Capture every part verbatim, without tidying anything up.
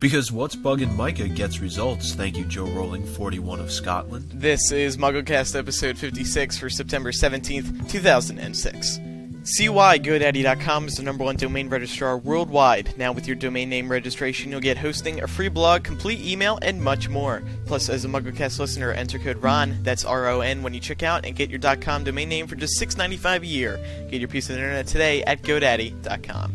Because what's bugging Micah gets results, thank you, Joe Rowling, forty-one of Scotland. This is MuggleCast episode fifty-six for September seventeenth, two thousand six. See why GoDaddy dot com is the number one domain registrar worldwide. Now with your domain name registration, you'll get hosting, a free blog, complete email, and much more. Plus, as a MuggleCast listener, enter code RON, that's R O N, when you check out, and get your .com domain name for just six ninety-five a year. Get your piece of the internet today at GoDaddy dot com.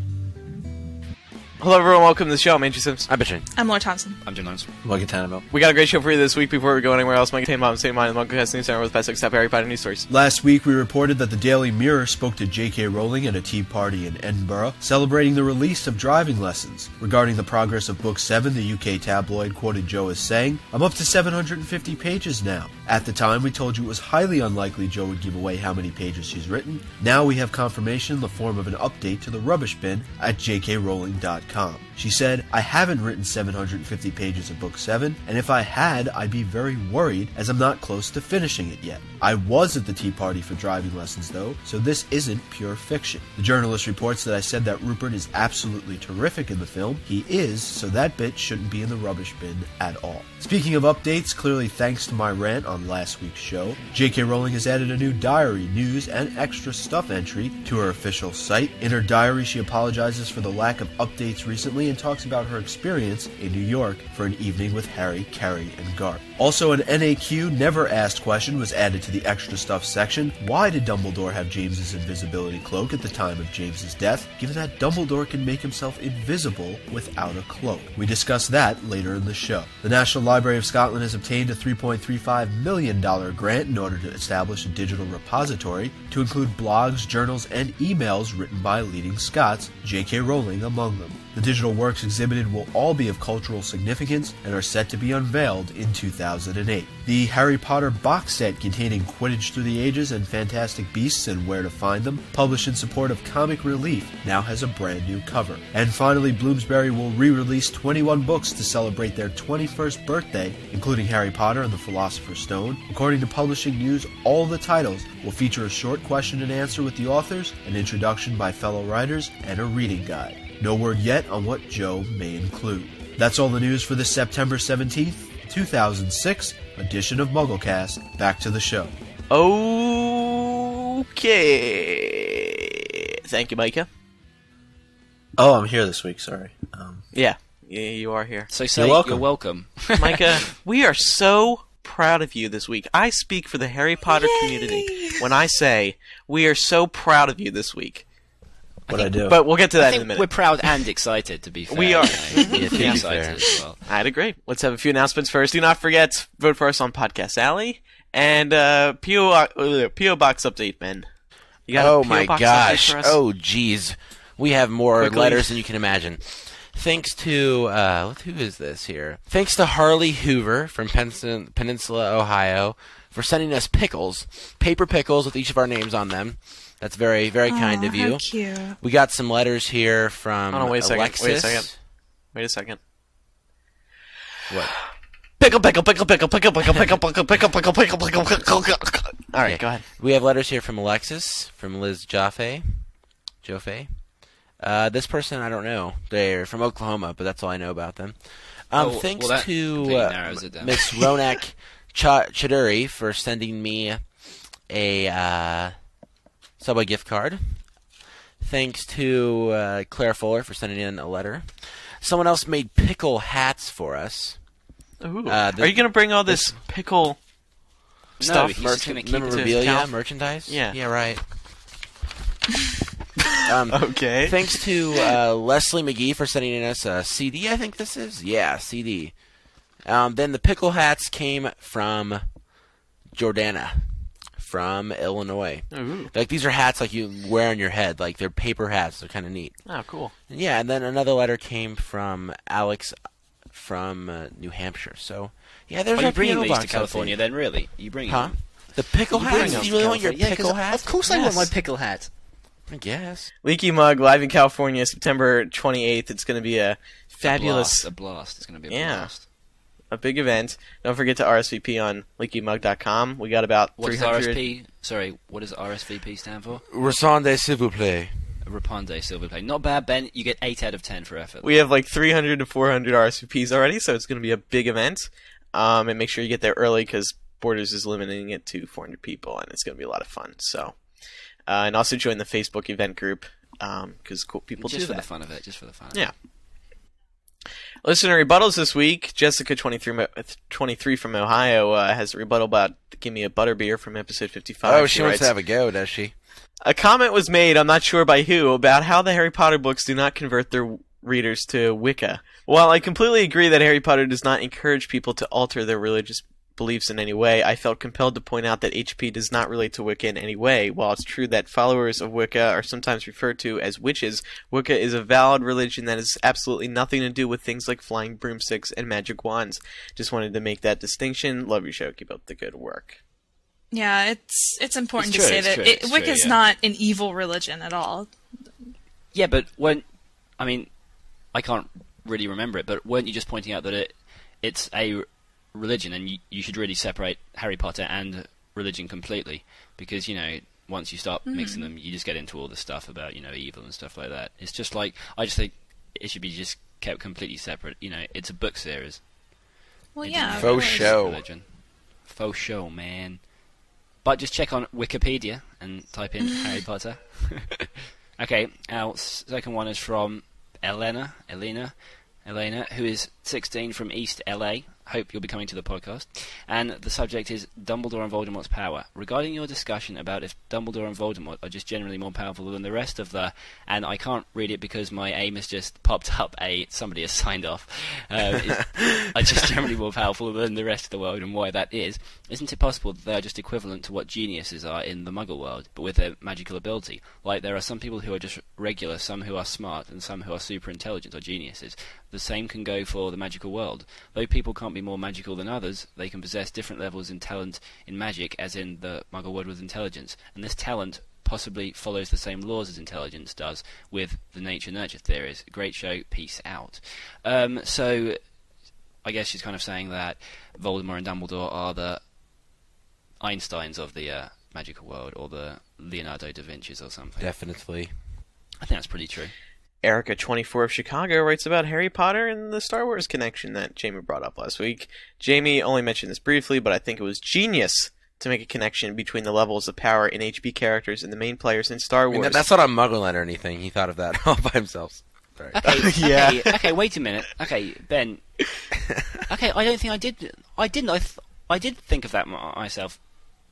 Hello everyone, welcome to the show. I'm Andrew Sims. I'm Bichon. I'm Laura Thompson. I'm Jim Lonson. Micah Tannenbaum. We got a great show for you this week. Before we go anywhere else, Micah Tannenbaum, same mind, the MuggleCast News Center with the best except Harry Potter news stories. Last week, we reported that the Daily Mirror spoke to J K Rowling at a tea party in Edinburgh, celebrating the release of driving lessons. Regarding the progress of Book seven, the U K tabloid quoted Joe as saying, "I'm up to seven hundred fifty pages now. At the time, we told you it was highly unlikely Joe would give away how many pages she's written. Now we have confirmation in the form of an update to the rubbish bin at j k rowling dot com. She said, "I haven't written seven hundred fifty pages of Book seven, and if I had, I'd be very worried as I'm not close to finishing it yet. I was at the tea party for driving lessons, though, so this isn't pure fiction. The journalist reports that I said that Rupert is absolutely terrific in the film. He is, so that bit shouldn't be in the rubbish bin at all." Speaking of updates, clearly thanks to my rant on last week's show, J K Rowling has added a new diary, news, and extra stuff entry to her official site. In her diary, she apologizes for the lack of updates recently and talks about her experience in New York for an evening with Harry, Carrie, and Garth. Also, an N A Q never asked question was added to the extra stuff section. Why did Dumbledore have James's invisibility cloak at the time of James's death, given that Dumbledore can make himself invisible without a cloak? We discuss that later in the show. The National Library of Scotland has obtained a three point three five million dollars grant in order to establish a digital repository to include blogs, journals, and emails written by leading Scots, J K Rowling among them. The digital works exhibited will all be of cultural significance and are set to be unveiled in two thousand eight. The Harry Potter box set containing Quidditch Through the Ages and Fantastic Beasts and Where to Find Them, published in support of comic relief, now has a brand new cover. And finally, Bloomsbury will re-release twenty-one books to celebrate their twenty-first birthday, including Harry Potter and the Philosopher's Stone. According to Publishing News, all the titles will feature a short question and answer with the authors, an introduction by fellow writers, and a reading guide. No word yet on what Joe may include. That's all the news for this September seventeenth, two thousand six edition of MuggleCast. Back to the show. Okay. Thank you, Micah. Oh, I'm here this week, sorry. Um, yeah. yeah, you are here. So say, you're welcome. You're welcome. Micah, we are so proud of you this week. I speak for the Harry Potter Yay! community when I say we are so proud of you this week. What I, think, I do, but we'll get to that I think in a minute. We're proud and excited, to be fair. We are. You know, we are excited as well. I'd agree. Let's have a few announcements first. Do not forget, vote for us on Podcast Alley and uh, P O uh, P O Box update, man. You got oh a P O my Box gosh! For us? Oh geez, we have more Quickly. letters than you can imagine. Thanks to uh, who is this here? Thanks to Harley Hoover from Pen- Peninsula, Ohio, for sending us pickles, paper pickles with each of our names on them. That's very, very kind Aww, of you. How cute. We got some letters here from oh, no, wait a Alexis. Wait a second. Wait a second. What? Pickle, pickle, pickle, pickle, pickle, pickle, pickle, pickle, pickle, pickle, pickle, pickle, pickle, pickle. All right, okay. Go ahead. We have letters here from Alexis, from Liz Jaffe. Joffe. Uh, this person, I don't know. They're from Oklahoma, but that's all I know about them. Um, oh, thanks well, to uh, Miss Ronak Ch- Chiduri for sending me a... Uh, Subway gift card. Thanks to uh, Claire Fuller for sending in a letter. Someone else made pickle hats for us. Ooh. Uh, this, Are you going to bring all this, this pickle no, stuff? Merch- memorabilia, merchandise? Yeah. Yeah, right. um, okay. Thanks to uh, Leslie McGee for sending in us a C D, I think this is. Yeah, C D. Um, then the pickle hats came from Jordana. From Illinois. Ooh. Like these are hats like you wear on your head. Like they're paper hats. They're kind of neat. Oh, cool. Yeah, and then another letter came from Alex from uh, New Hampshire. So yeah, there's oh, a bringing these to California. Update. Then really, you bring huh? them. The pickle you hats. Do you really want your yeah, pickle hat? Of course, yes. I want my pickle hat. I guess. Leaky Mug live in California, September twenty-eighth. It's going to be a fabulous a blast. A blast. It's going to be a yeah. blast. A big event. Don't forget to R S V P on leaky mug dot com. We got about three hundred... What is R S V P? Sorry, what does R S V P stand for? Resondez, s'il vous plaît. Rapunde Silverblade. Not bad, Ben. You get eight out of ten for effort. We have like three hundred to four hundred R S V Ps already, so it's going to be a big event. Um, and make sure you get there early because Borders is limiting it to four hundred people, and it's going to be a lot of fun. So, uh, and also join the Facebook event group because um, cool people just do that. Just for the fun of it. Just for the fun of yeah. it. Listener rebuttals this week. Jessica twenty-three from Ohio uh, has a rebuttal about Give Me a Butterbeer from episode fifty-five. Oh, she, she wants writes, to have a go, does she? A comment was made, I'm not sure by who, about how the Harry Potter books do not convert their readers to Wicca. While I completely agree that Harry Potter does not encourage people to alter their religious beliefs in any way, I felt compelled to point out that H P does not relate to Wicca in any way. While it's true that followers of Wicca are sometimes referred to as witches, Wicca is a valid religion that has absolutely nothing to do with things like flying broomsticks and magic wands. Just wanted to make that distinction. Love your show. Keep up the good work. Yeah, it's it's important it's true, to say that it, Wicca is yeah. not an evil religion at all. Yeah, but when... I mean, I can't really remember it, but weren't you just pointing out that it it's a... religion, and you, you should really separate Harry Potter and religion completely, because, you know, once you start mm-hmm. mixing them, you just get into all the stuff about, you know, evil and stuff like that. It's just like, I just think it should be just kept completely separate. You know, it's a book series. Well, it yeah. Faux show. Religion. Faux show, man. But just check on Wikipedia and type in Harry Potter. Okay, our second one is from Elena, Elena, Elena, who is sixteen from East L A. Hope you'll be coming to the podcast. And the subject is Dumbledore and Voldemort's power. Regarding your discussion about if Dumbledore and Voldemort are just generally more powerful than the rest of the... And I can't read it because my aim has just popped up. A Somebody has signed off. Um, is, are just generally more powerful than the rest of the world, and why that is. Isn't it possible that they are just equivalent to what geniuses are in the Muggle world, but with their magical ability? Like, there are some people who are just regular, some who are smart, and some who are super intelligent or geniuses. The same can go for the magical world. Though people can't be more magical than others, they can possess different levels in talent in magic, as in the Muggle world with intelligence, and this talent possibly follows the same laws as intelligence does with the nature-nurture theories. Great show, peace out. Um, so, I guess she's kind of saying that Voldemort and Dumbledore are the Einsteins of the uh, magical world, or the Leonardo da Vinci's or something. Definitely. I think that's pretty true. Erica, twenty-four of Chicago, writes about Harry Potter and the Star Wars connection that Jamie brought up last week. Jamie only mentioned this briefly, but I think it was genius to make a connection between the levels of power in H P characters and the main players in Star Wars. I mean, that's not a Muggle or anything. He thought of that all by himself. Sorry. Okay, yeah. okay, okay, wait a minute. Okay, Ben. Okay, I don't think I did. I didn't. I, th I did think of that myself.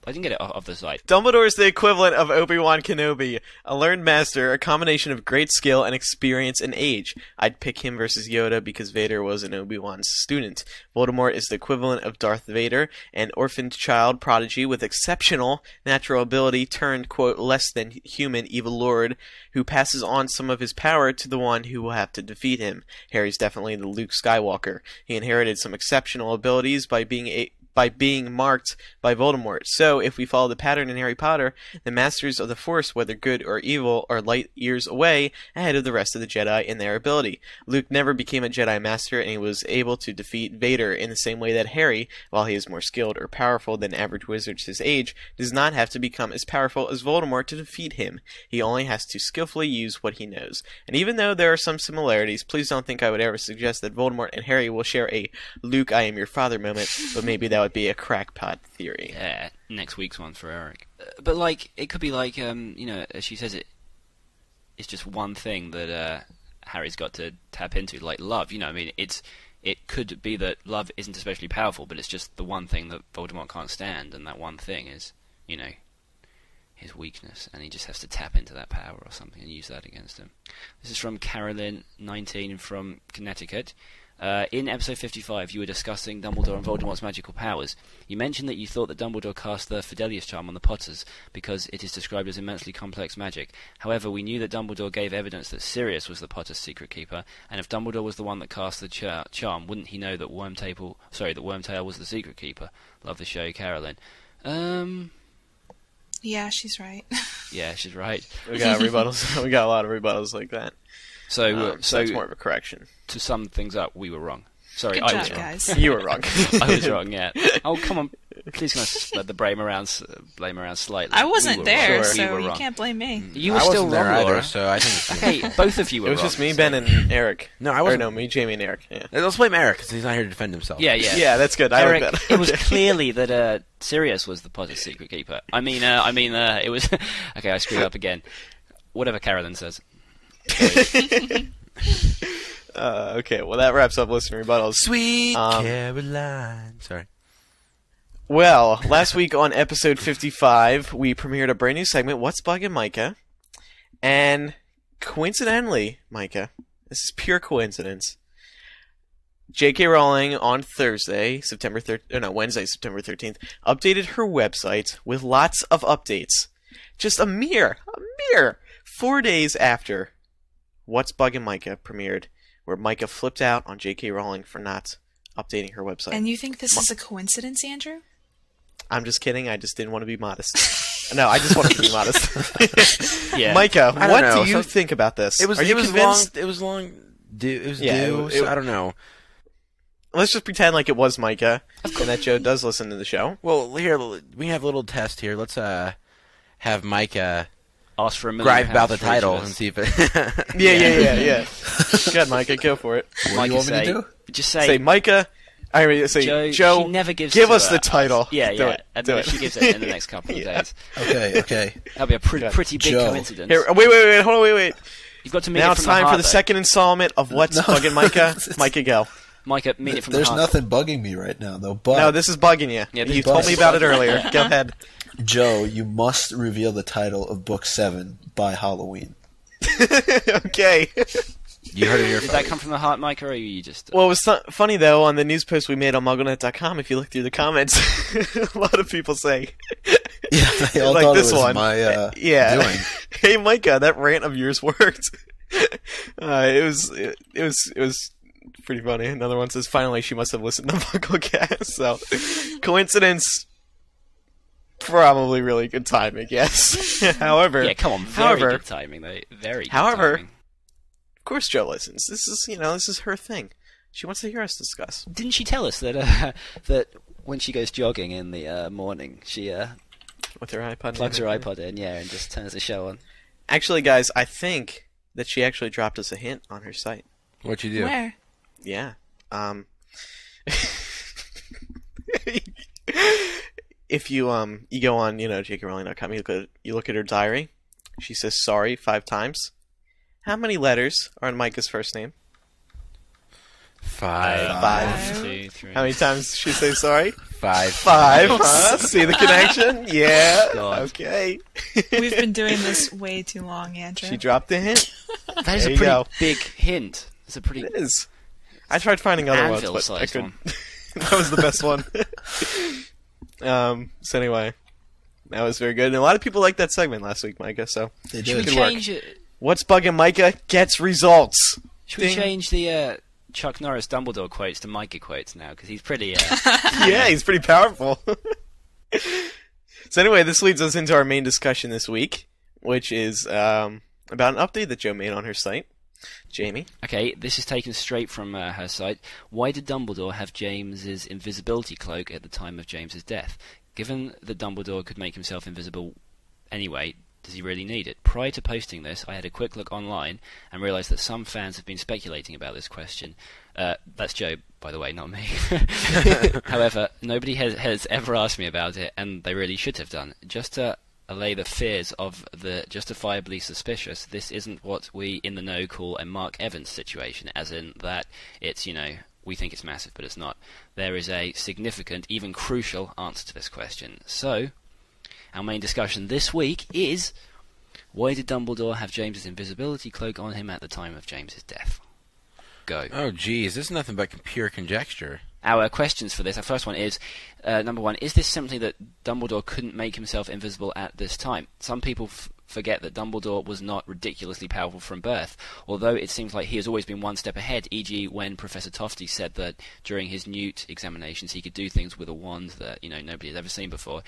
I didn't get it off the site. Dumbledore is the equivalent of Obi-Wan Kenobi, a learned master, a combination of great skill and experience and age. I'd pick him versus Yoda because Vader was an Obi-Wan's student. Voldemort is the equivalent of Darth Vader, an orphaned child prodigy with exceptional natural ability turned, quote, less than human evil lord, who passes on some of his power to the one who will have to defeat him. Harry's definitely the Luke Skywalker. He inherited some exceptional abilities by being a... by being marked by Voldemort. So, if we follow the pattern in Harry Potter, the Masters of the Force, whether good or evil, are light years away ahead of the rest of the Jedi in their ability. Luke never became a Jedi Master, and he was able to defeat Vader in the same way that Harry, while he is more skilled or powerful than average wizards his age, does not have to become as powerful as Voldemort to defeat him. He only has to skillfully use what he knows. And even though there are some similarities, please don't think I would ever suggest that Voldemort and Harry will share a Luke, I am your father moment, but maybe that would be a crackpot theory. Yeah, next week's one for Eric. Uh, but, like, it could be like, um, you know, as she says, it, it's just one thing that uh, Harry's got to tap into, like love. You know, I mean, it's it could be that love isn't especially powerful, but it's just the one thing that Voldemort can't stand, and that one thing is, you know, his weakness, and he just has to tap into that power or something and use that against him. This is from Carolyn, nineteen, from Connecticut. Uh, in episode fifty-five, you were discussing Dumbledore and Voldemort's magical powers. You mentioned that you thought that Dumbledore cast the Fidelius Charm on the Potters because it is described as immensely complex magic. However, we knew that Dumbledore gave evidence that Sirius was the Potter's secret keeper, and if Dumbledore was the one that cast the char charm, wouldn't he know that Wormtail, sorry, that Wormtail was the secret keeper? Love the show, Carolyn. Um... Yeah, she's right. yeah, she's right. We got rebuttals. We got a lot of rebuttals like that. So, um, so, so it's more of a correction. To sum things up, we were wrong. Sorry, Good I job, was wrong. Guys. You were wrong. I was wrong, yeah. Oh, come on. Please can I spread the blame around, blame around slightly? I wasn't we there, sure. so we you wrong. Can't blame me. You were I still there wrong, either, so I think okay, hey, both of you were wrong. It was wrong, just me, so. Ben, and Eric. No, I wasn't. Or no, me, Jamie, and Eric. Yeah. Let's blame Eric, because he's not here to defend himself. Yeah, yeah. Yeah, that's good. I Eric, like that. It was clearly that uh, Sirius was the Potter's secret keeper. I mean, uh, I mean, uh, it was... okay, I screwed up again. Whatever Carolyn says. uh, okay, well, that wraps up Listener Rebuttals. Sweet um, Caroline. Sorry. Well, last week on episode fifty-five, we premiered a brand new segment, What's Bugging Micah? And coincidentally, Micah, this is pure coincidence, J K. Rowling on Thursday, September thir- oh, no, Wednesday, September thirteenth, updated her website with lots of updates. Just a mere, a mere four days after What's Bugging Micah premiered, where Micah flipped out on J K. Rowling for not updating her website. And you think this Ma- is a coincidence, Andrew? I'm just kidding. I just didn't want to be modest. No, I just wanted to be modest. Yeah. Micah, what know. do you so, think about this? It was, Are you it was long. It was long. Due, it was yeah, due, it, it, so I don't know. Let's just pretend like it was Micah, and that Joe does listen to the show. Well, here we have a little test here. Let's uh, have Micah ask for a gripe about the title and see if it. yeah, yeah, yeah, yeah. Go ahead, Micah. Go for it. What Micah do you want say, me to do? Just say, say Micah. I mean, say, Joe, Joe never gives give us her. the title. Yeah, yeah. Do it. And do it. She gives it in the next couple of yeah. days. Okay, okay. That'll be a pre- pretty big Joe. coincidence. Here, wait, wait, wait. Hold on, wait, wait. You've got to meet Now it it's time the heart, for the though. second installment of What's no. Bugging Micah? Micah, go. Micah, meet it from There's the heart. There's nothing bugging me right now, though. But no, this is bugging you. Yeah, you told me about it earlier. Go ahead. Joe, you must reveal the title of Book seven by Halloween. Okay. You heard it here. Did that come from the heart, Micah, or are you just... Uh... Well, it was th- funny, though, on the news post we made on MuggleNet dot com, if you look through the comments, a lot of people say... Yeah, they all like thought this it was one. my uh, yeah. doing. Hey, Micah, that rant of yours worked. Uh, it was... It, it was... It was... pretty funny. Another one says, finally, she must have listened to MuggleCast. So, coincidence... probably really good timing, yes. However... Yeah, come on. Very however, good timing, though. Very good however, timing. Of course Joe listens. This is, you know, this is her thing. She wants to hear us discuss. Didn't she tell us that uh, that when she goes jogging in the uh, morning, she uh, with her iPod plugs in her iPod in, yeah, and just turns the show on? Actually, guys, I think that she actually dropped us a hint on her site. What'd you do? Where? Yeah. Um. If you um you go on, you know, j k rowling dot com, you look at you look at her diary. She says sorry five times. How many letters are in Micah's first name? Five. Five. One, two, three. How many times did she say sorry? Five. Five. Huh? See the connection? Yeah. God. Okay. We've been doing this way too long, Andrew. She dropped a hint. That there is a pretty go. big hint. It's a pretty. It is. I tried finding other ones, but I couldn't. That was the best one. um. So anyway, that was very good, and a lot of people liked that segment last week, Micah. So they did. Should we change work. it? What's Bugging Micah gets results. Should we Ding. change the uh, Chuck Norris Dumbledore quotes to Micah quotes now? Because he's pretty... Uh, yeah, he's pretty powerful. So anyway, this leads us into our main discussion this week, which is um, about an update that Joe made on her site. Jamie? Okay, this is taken straight from uh, her site. Why did Dumbledore have James's invisibility cloak at the time of James's death? Given that Dumbledore could make himself invisible anyway... does he really need it? Prior to posting this, I had a quick look online and realised that some fans have been speculating about this question. Uh, that's Joe, by the way, not me. However, nobody has, has ever asked me about it, and they really should have done. Just to allay the fears of the justifiably suspicious, this isn't what we in the know call a Mark Evans situation, as in that it's, you know... we think it's massive, but it's not. There is a significant, even crucial, answer to this question. So... our main discussion this week is, why did Dumbledore have James's invisibility cloak on him at the time of James's death? Go. Oh, geez, this is nothing but pure conjecture. Our questions for this, our first one is, uh, number one, is this simply that Dumbledore couldn't make himself invisible at this time? Some people f- forget that Dumbledore was not ridiculously powerful from birth, although it seems like he has always been one step ahead, for example when Professor Tofty said that during his Newt examinations he could do things with a wand that, you know, nobody has ever seen before.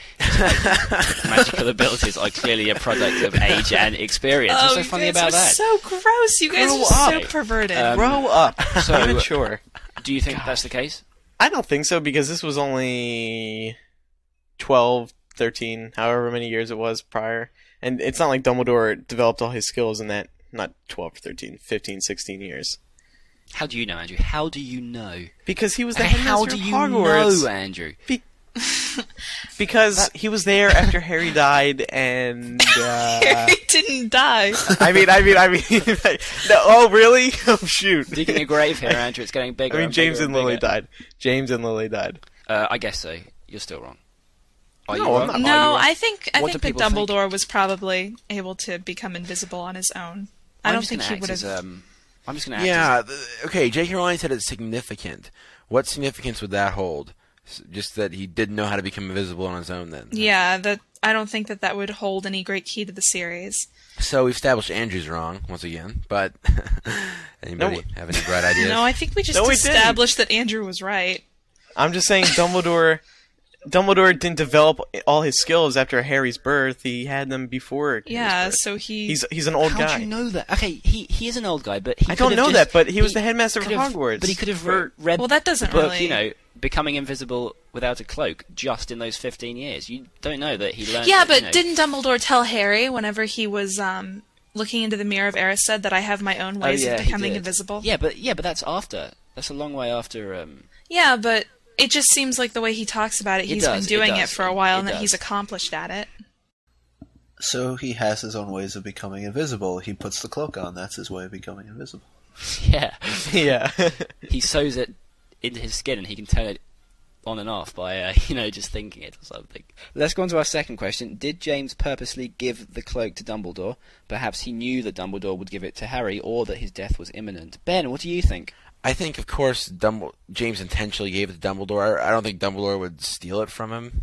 Magical abilities are clearly a product of age and experience. What's oh, so funny about that? so gross. You guys Grow are up. so perverted. Um, Grow up. So, I'm sure. Do you think God. that's the case? I don't think so, because this was only... twelve, thirteen, however many years it was prior. And it's not like Dumbledore developed all his skills in that, not twelve, thirteen, fifteen, sixteen years. How do you know, Andrew? How do you know? Because he was the headmaster of Hogwarts. How do you know, Andrew? Be because that... he was there after Harry died, and uh... Harry didn't die. I mean, I mean, I mean. No, oh, really? Oh, shoot! Digging a grave here, Andrew. It's getting bigger. I mean, and James bigger and, and Lily died. James and Lily died. Uh, I guess so. You're still wrong. Are no, you wrong? Not, no. Wrong? I think I what think that Dumbledore think? was probably able to become invisible on his own. I'm I don't think he would have. Um, I'm just going to. Yeah. As... Okay. J K. Rowling said it's significant. What significance would that hold? Just that he didn't know how to become invisible on his own then. Yeah, that I don't think that that would hold any great key to the series. So we established Andrew's wrong once again, but anybody no, have any bright ideas? No, I think we just no, established we that Andrew was right. I'm just saying Dumbledore Dumbledore didn't develop all his skills after Harry's birth. He had them before. Yeah, birth. so he he's he's an old how guy. How do you know that? Okay, he he is an old guy, but he I don't know just, that. But he, he was the headmaster of Hogwarts. But he could have re read. Well, that doesn't book, really. You know, becoming invisible without a cloak just in those fifteen years. You don't know that he learned. Yeah, that, but you know, didn't Dumbledore tell Harry whenever he was um, looking into the mirror of Erised that I have my own ways oh, yeah, of becoming invisible? Yeah, but yeah, but that's after. That's a long way after. Um, yeah, but. It just seems like the way he talks about it, he's it does, been doing it, it for a while, it and does. that he's accomplished at it. So he has his own ways of becoming invisible. He puts the cloak on. That's his way of becoming invisible. Yeah. Yeah. He sews it into his skin, and he can turn it on and off by, uh, you know, just thinking it or something. Let's go on to our second question. Did James purposely give the cloak to Dumbledore? Perhaps he knew that Dumbledore would give it to Harry, or that his death was imminent. Ben, what do you think? I think, of course, Dumbledore, James intentionally gave it to Dumbledore. I don't think Dumbledore would steal it from him.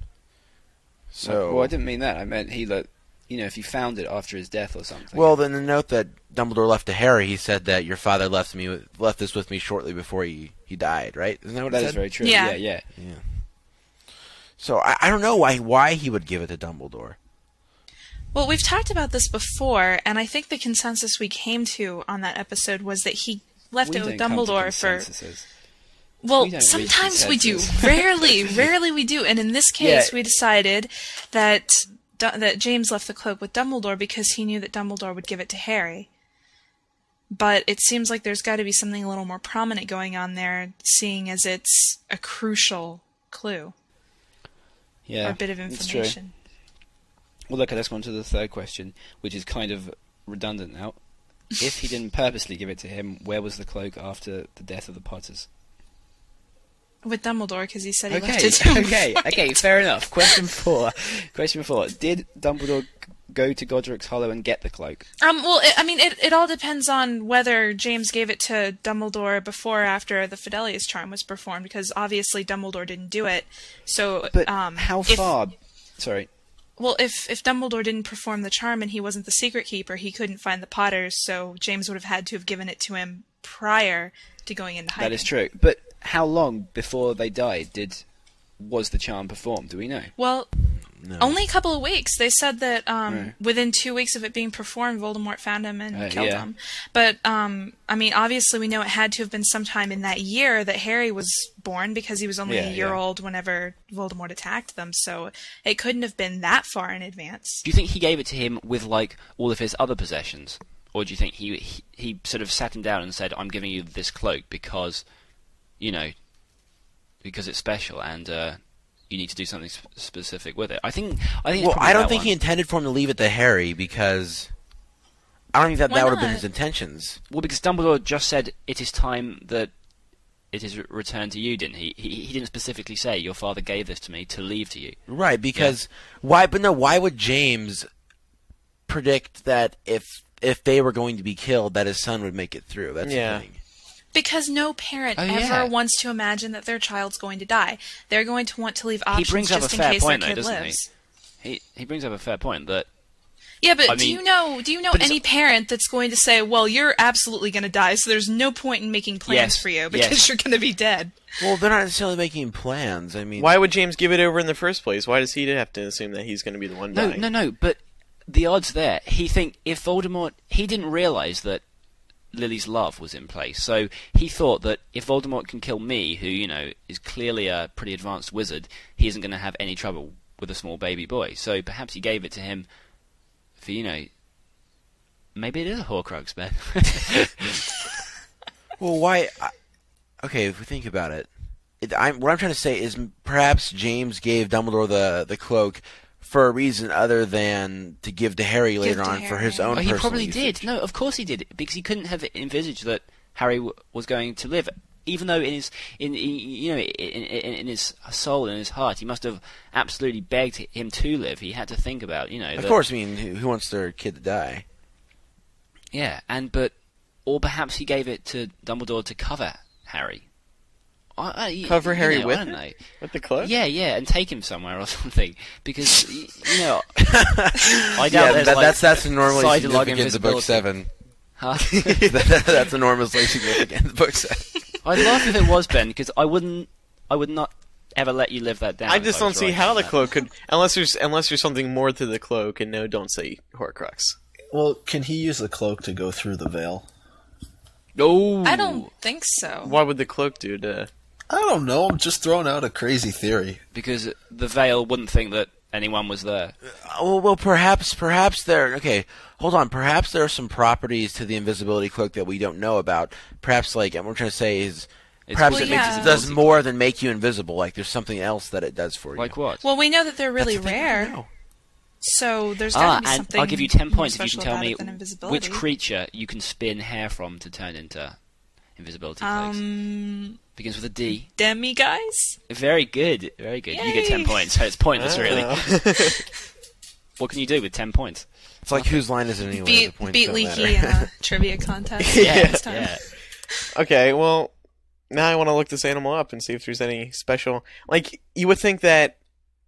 So, well, I didn't mean that. I meant he, like, you know, if he found it after his death or something. Well, then the note that Dumbledore left to Harry, he said that your father left me with, left this with me shortly before he he died. Right? Isn't that what that is? Very true. Yeah, yeah, yeah. yeah. So I, I don't know why why he would give it to Dumbledore. Well, we've talked about this before, and I think the consensus we came to on that episode was that he. Left we it with Dumbledore for. Well, we sometimes we do. Rarely, rarely we do. And in this case, yeah. we decided that that James left the cloak with Dumbledore because he knew that Dumbledore would give it to Harry. But it seems like there's got to be something a little more prominent going on there, seeing as it's a crucial clue. Yeah, or a bit of information. Well, look, let's go on to the third question, which is kind of redundant now. If he didn't purposely give it to him, where was the cloak after the death of the Potters? With Dumbledore, because he said he okay, left it to him. Okay, okay, fair enough. Question four. Question four. Did Dumbledore go to Godric's Hollow and get the cloak? Um. Well, it, I mean, it, it all depends on whether James gave it to Dumbledore before or after the Fidelius Charm was performed, because obviously Dumbledore didn't do it. So, but um, how far... If, sorry... Well, if, if Dumbledore didn't perform the charm and he wasn't the secret keeper, he couldn't find the Potters, so James would have had to have given it to him prior to going into hiding. That is true. But how long before they died did was the charm performed? Do we know? Well, no. Only a couple of weeks. They said that um, right. within two weeks of it being performed, Voldemort found him and uh, killed yeah. him. But, um, I mean, obviously we know it had to have been sometime in that year that Harry was born, because he was only yeah, a year yeah. old whenever Voldemort attacked them, so it couldn't have been that far in advance. Do you think he gave it to him with, like, all of his other possessions? Or do you think he he, he sort of sat him down and said, I'm giving you this cloak because, you know, because it's special and... Uh, you need to do something sp specific with it. I think. I think. Well, I don't think one. he intended for him to leave it to Harry, because I don't think that Why that would have been his intentions. Well, because Dumbledore just said it is time that it is returned to you, didn't he? He, he didn't specifically say your father gave this to me to leave to you. Right, because yeah. why? But no, why would James predict that if if they were going to be killed, that his son would make it through? That's yeah. the thing. Because no parent oh, ever yeah. wants to imagine that their child's going to die. They're going to want to leave options just in case their kid lives. He he brings up a fair point that. Yeah, but I do mean, you know? Do you know any parent that's going to say, "Well, you're absolutely going to die, so there's no point in making plans yes, for you because yes. you're going to be dead." Well, they're not necessarily making plans. I mean, why would James give it over in the first place? Why does he have to assume that he's going to be the one no, dying? No, no, no. But the odds there. He think if Voldemort, he didn't realize that Lily's love was in place, so he thought that if Voldemort can kill me, who, you know, is clearly a pretty advanced wizard, he isn't going to have any trouble with a small baby boy. So perhaps he gave it to him for, you know, maybe it is a Horcrux, Ben. Well, why... I, okay, if we think about it, it I'm, what I'm trying to say is perhaps James gave Dumbledore the, the cloak for a reason other than to give to Harry give later to on Harry. for his own personal Oh, he personal probably usage. did. No, of course he did, because he couldn't have envisaged that Harry w was going to live, even though in his, in, in you know, in, in, in his soul, in his heart, he must have absolutely begged him to live. He had to think about, you know. Of the, course, I mean, who, who wants their kid to die? Yeah, and but, or perhaps he gave it to Dumbledore to cover Harry. I, I, cover you Harry know, with I don't know. With the cloak? Yeah, yeah, and take him somewhere or something, because you know, I doubt yeah, there's that, like, that's that's enormely significant in the book seven. Huh? that, that's enormously significant in the book seven. I'd laugh if it was, Ben, because I wouldn't. I would not ever let you live that down. I just I don't see how the that. cloak could, unless there's unless there's something more to the cloak. And no, don't say Horcrux. Well, can he use the cloak to go through the veil? No, I don't think so. Why would the cloak do to? I don't know. I'm just throwing out a crazy theory. Because the veil wouldn't think that anyone was there. Oh, well, perhaps, perhaps there. Okay, hold on. Perhaps there are some properties to the invisibility cloak that we don't know about. Perhaps, like, and we're trying to say is. It's Perhaps well, it makes, yeah. does more than make you invisible. Like, there's something else that it does for you. Like what? Well, we know that they're really That's the rare. So there's got to ah, be something. I'll give you ten points if you can tell me which creature you can spin hair from to turn into invisibility cloaks. Um, Begins with a D. Demi guys. Very good, very good. Yay. You get ten points. So it's pointless, oh. really. What can you do with ten points? It's like, whose line is it anyway? Beat, the beat leaky uh, trivia contest. yeah. yeah. Next time. yeah. Okay. Well. Now I want to look this animal up and see if there's any special... Like, you would think that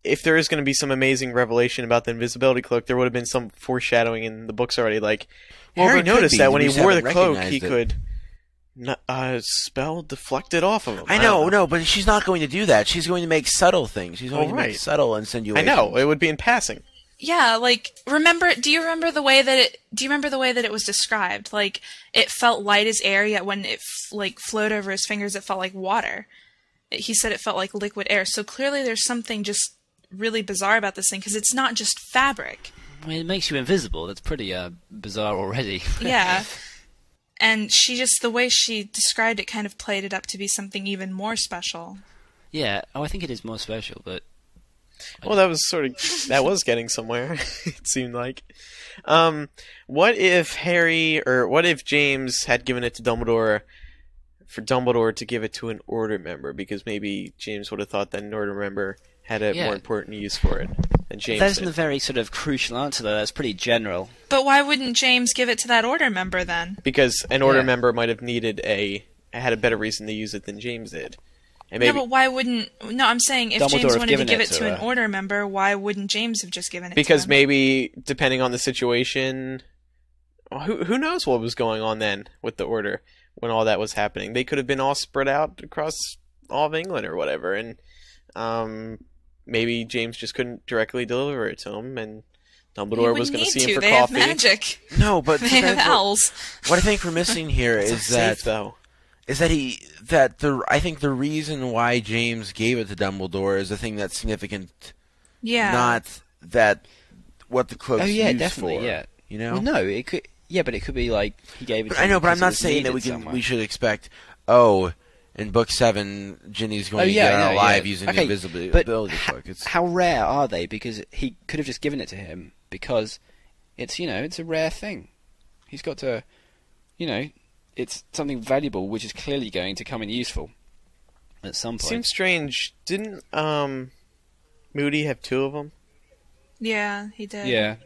if there is going to be some amazing revelation about the invisibility cloak, there would have been some foreshadowing in the books already. Like, well, Harry noticed that when he wore the cloak, he it. could... Uh, spell deflect it off of him. I know, I know, but she's not going to do that. She's going to make subtle things. She's going oh, to right. make subtle insinuations. I know, it would be in passing. Yeah, like, remember, do you remember the way that it, do you remember the way that it was described? Like, it felt light as air, yet when it, f like, flowed over his fingers, it felt like water. It, he said it felt like liquid air. So clearly there's something just really bizarre about this thing, because it's not just fabric. I mean, it makes you invisible. That's pretty uh, bizarre already. Yeah. And she just, the way she described it kind of played it up to be something even more special. Yeah. Oh, I think it is more special, but... Well, that was sort of that was getting somewhere. It seemed like. Um, what if Harry or what if James had given it to Dumbledore for Dumbledore to give it to an Order member? Because maybe James would have thought that an Order member had a yeah. more important use for it. And James. That isn't did. a very sort of crucial answer, though. That's pretty general. But why wouldn't James give it to that Order member then? Because an Order yeah. member might have needed a had a better reason to use it than James did. No, but why wouldn't... No, I'm saying if Dumbledore James wanted to give it, it to an uh, Order member, why wouldn't James have just given it because to Because maybe, depending on the situation... Who, who knows what was going on then with the Order when all that was happening? They could have been all spread out across all of England or whatever, and um, maybe James just couldn't directly deliver it to him, and Dumbledore was going to see him for they coffee. They have magic. No, but... They have owls. What I think we're missing here is that... Safe, though. Is that he that the I think the reason why James gave it to Dumbledore is the thing that's significant, yeah. Not that what the cloak's oh, yeah, used definitely, for, yeah. You know, well, no, it could, yeah, but it could be like he gave it. But to I know, but I'm not saying that we can somewhere. we should expect. Oh, in book seven, Ginny's going oh, yeah, to get out no, alive yeah. using okay, the invisibility cloak. It's, how rare are they? Because he could have just given it to him because it's you know it's a rare thing. He's got to, you know. It's something valuable, which is clearly going to come in useful at some point. Seems strange. Didn't um, Moody have two of them? Yeah, he did. Yeah,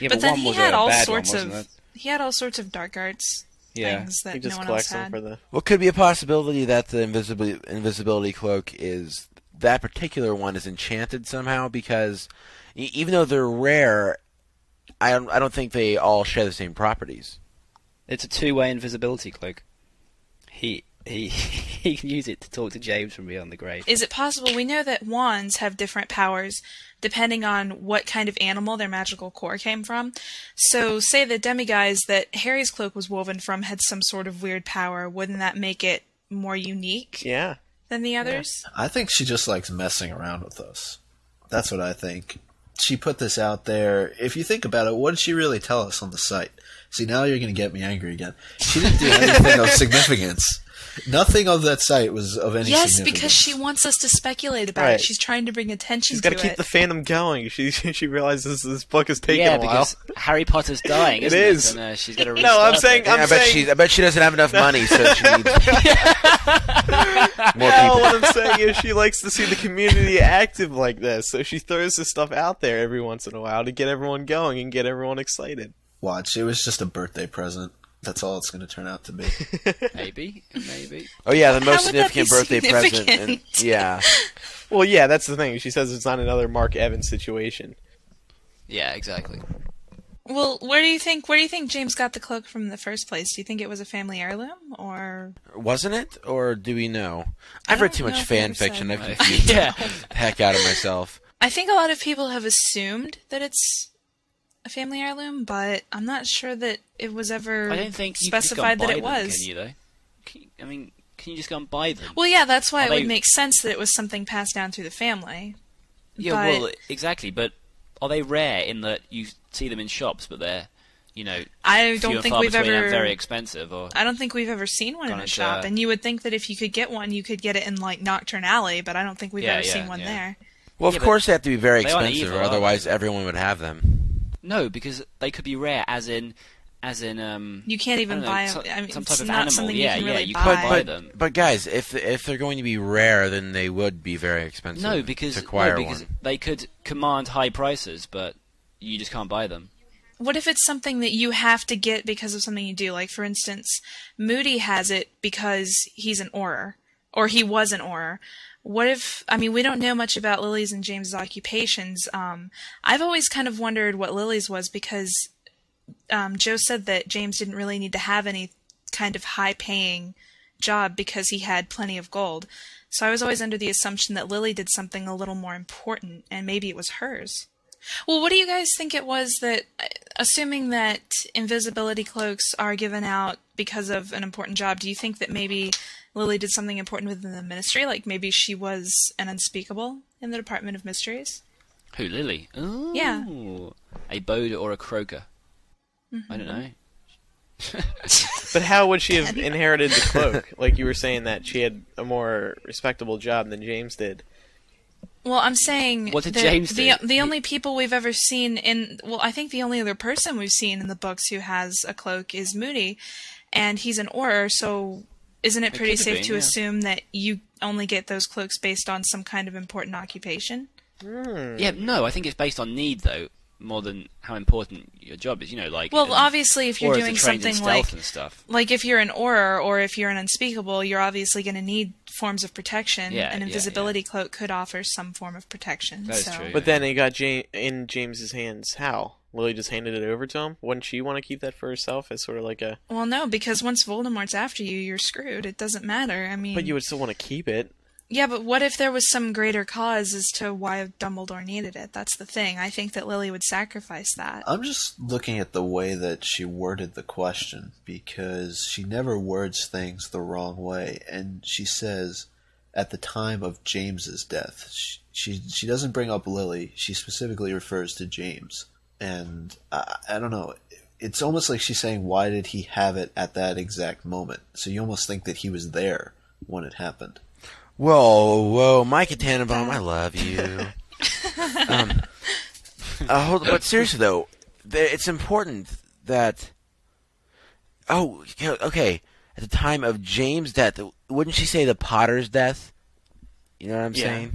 yeah but, but then he had all sorts one, of he had all sorts of dark arts yeah. things that he just no one else had. For the... Well, could be a possibility that the invisibility invisibility cloak is that particular one is enchanted somehow because even though they're rare, I don't, I don't think they all share the same properties. It's a two-way invisibility cloak. He he he can use it to talk to James from beyond the grave. Is it possible? We know that wands have different powers depending on what kind of animal their magical core came from. So, say the demiguise that Harry's cloak was woven from had some sort of weird power. Wouldn't that make it more unique? Yeah. Than the others. Yeah. I think she just likes messing around with us. That's what I think. She put this out there. If you think about it, what did she really tell us on the site? See, now you're going to get me angry again. She didn't do anything of significance. Nothing of that site was of any yes, significance. Yes, because she wants us to speculate about right. it. She's trying to bring attention She's to it. She's got to keep the fandom going. She she realizes this book is taking yeah, a while. Yeah, because Harry Potter's dying, isn't it? It is. So, no, she's got to no, I'm saying... I'm I, bet saying... She, I bet she doesn't have enough no. money, so she needs more no, people. What I'm saying is she likes to see the community active like this, so she throws this stuff out there every once in a while to get everyone going and get everyone excited. Watch, it was just a birthday present. That's all it's going to turn out to be. Maybe, maybe. Oh yeah, the most significant birthday significant? present. And, yeah. Well, yeah, that's the thing. She says it's not another Mark Evans situation. Yeah, exactly. Well, where do you think where do you think James got the cloak from in the first place? Do you think it was a family heirloom, or wasn't it, or do we know? I've read too much fan fiction. I've confused yeah. the heck out of myself. I think a lot of people have assumed that it's a family heirloom, but I'm not sure that it was ever I don't think specified that it was. Can you though? Can you, I mean, can you just go and buy them? Well, yeah, that's why Are it they... would make sense that it was something passed down through the family. Yeah, but... well, exactly. But are they rare in that you see them in shops, but they're, you know, I don't think we've ever very expensive. Or I don't think we've ever seen one in a shop. Uh... And you would think that if you could get one, you could get it in like Nocturne Alley, but I don't think we've yeah, ever yeah, seen one yeah. there. Well, of yeah, course they have to be very expensive, evil, or otherwise everyone would have them. No, because they could be rare, as in, as in um. You can't even know, buy them. I mean, some type it's of not animal. Something yeah, you can yeah, really you buy. But, buy them. But guys, if if they're going to be rare, then they would be very expensive. No, because to acquire no, because one. They could command high prices, but you just can't buy them. What if it's something that you have to get because of something you do? Like, for instance, Moody has it because he's an Auror, or he was an Auror. What if, I mean, we don't know much about Lily's and James' occupations. Um, I've always kind of wondered what Lily's was because um, Joe said that James didn't really need to have any kind of high-paying job because he had plenty of gold. So I was always under the assumption that Lily did something a little more important, and maybe it was hers. Well, what do you guys think it was that, assuming that invisibility cloaks are given out because of an important job, do you think that maybe Lily did something important within the ministry, like maybe she was an unspeakable in the Department of Mysteries? Who, Lily? Ooh. Yeah. A Boda or a Croaker. Mm-hmm. I don't know. But how would she have inherited the cloak? Like you were saying that she had a more respectable job than James did. Well, I'm saying what did James do? The, the only people we've ever seen in... Well, I think the only other person we've seen in the books who has a cloak is Moody, and he's an Auror, so... Isn't it pretty it safe been, to yeah. assume that you only get those cloaks based on some kind of important occupation? Mm. Yeah, no, I think it's based on need, though, more than how important your job is. You know, like well, obviously, if you're doing something like and stuff. like if you're an Auror or if you're an unspeakable, you're obviously going to need forms of protection. Yeah, an invisibility yeah, yeah. cloak could offer some form of protection. That's so. true. Yeah. But then it got James, in James's hands. How? Lily just handed it over to him? Wouldn't she want to keep that for herself as sort of like a... Well, no, because once Voldemort's after you, you're screwed. It doesn't matter. I mean... But you would still want to keep it. Yeah, but what if there was some greater cause as to why Dumbledore needed it? That's the thing. I think that Lily would sacrifice that. I'm just looking at the way that she worded the question, because she never words things the wrong way. And she says, at the time of James's death, she, she, she doesn't bring up Lily. She specifically refers to James. And I, I don't know, it's almost like she's saying, why did he have it at that exact moment? So you almost think that he was there when it happened. Whoa, whoa, Micah Tannenbaum, I love you. um, uh, hold, but seriously, though, it's important that... Oh, okay, at the time of James' death, wouldn't she say the Potter's death? You know what I'm yeah. saying?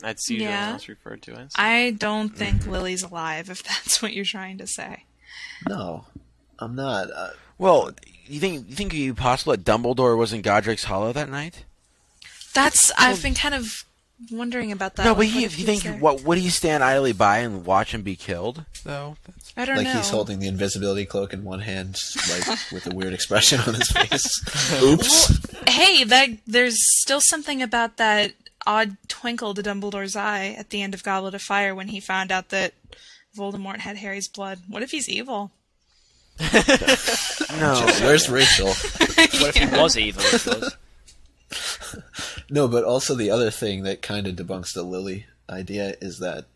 That's usually yeah. what it's referred to as. I don't think Lily's alive, if that's what you're trying to say. No, I'm not. Uh, well, you think you think it possible that Dumbledore was in Godric's Hollow that night? That's well, I've been kind of wondering about that. No, but he, if you think there. what would he stand idly by and watch him be killed? Though that's, I don't like know. Like he's holding the invisibility cloak in one hand, like with a weird expression on his face. Oops. Well, hey, that there's still something about that odd twinkle to Dumbledore's eye at the end of Goblet of Fire when he found out that Voldemort had Harry's blood. What if he's evil? No, where's Rachel? What if he was evil? Of course? No, but also the other thing that kind of debunks the Lily idea is that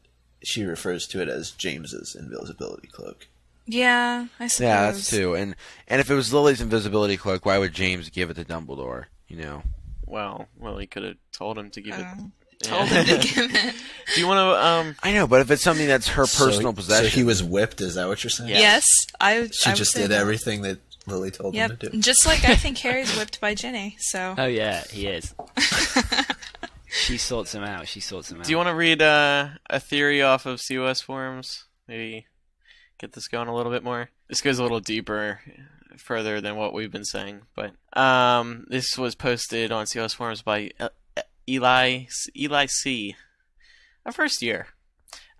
she refers to it as James's invisibility cloak. Yeah, I suppose. Yeah, that's too. And and if it was Lily's invisibility cloak, why would James give it to Dumbledore? You know. Well, well, he could have told him to give um, it. Told yeah. him to give it. Do you want to? Um... I know, but if it's something that's her so, personal possession, so he was whipped. Is that what you're saying? Yes, I. She I just did that. everything that Lily told yep. him to do. Just like I think Harry's whipped by Ginny. So. Oh yeah, he is. She sorts him out. She sorts him out. Do you want to read uh, a theory off of C O S forums? Maybe get this going a little bit more. This goes a little deeper, further than what we've been saying. But um, this was posted on C O S forums by Eli Eli C. A first year.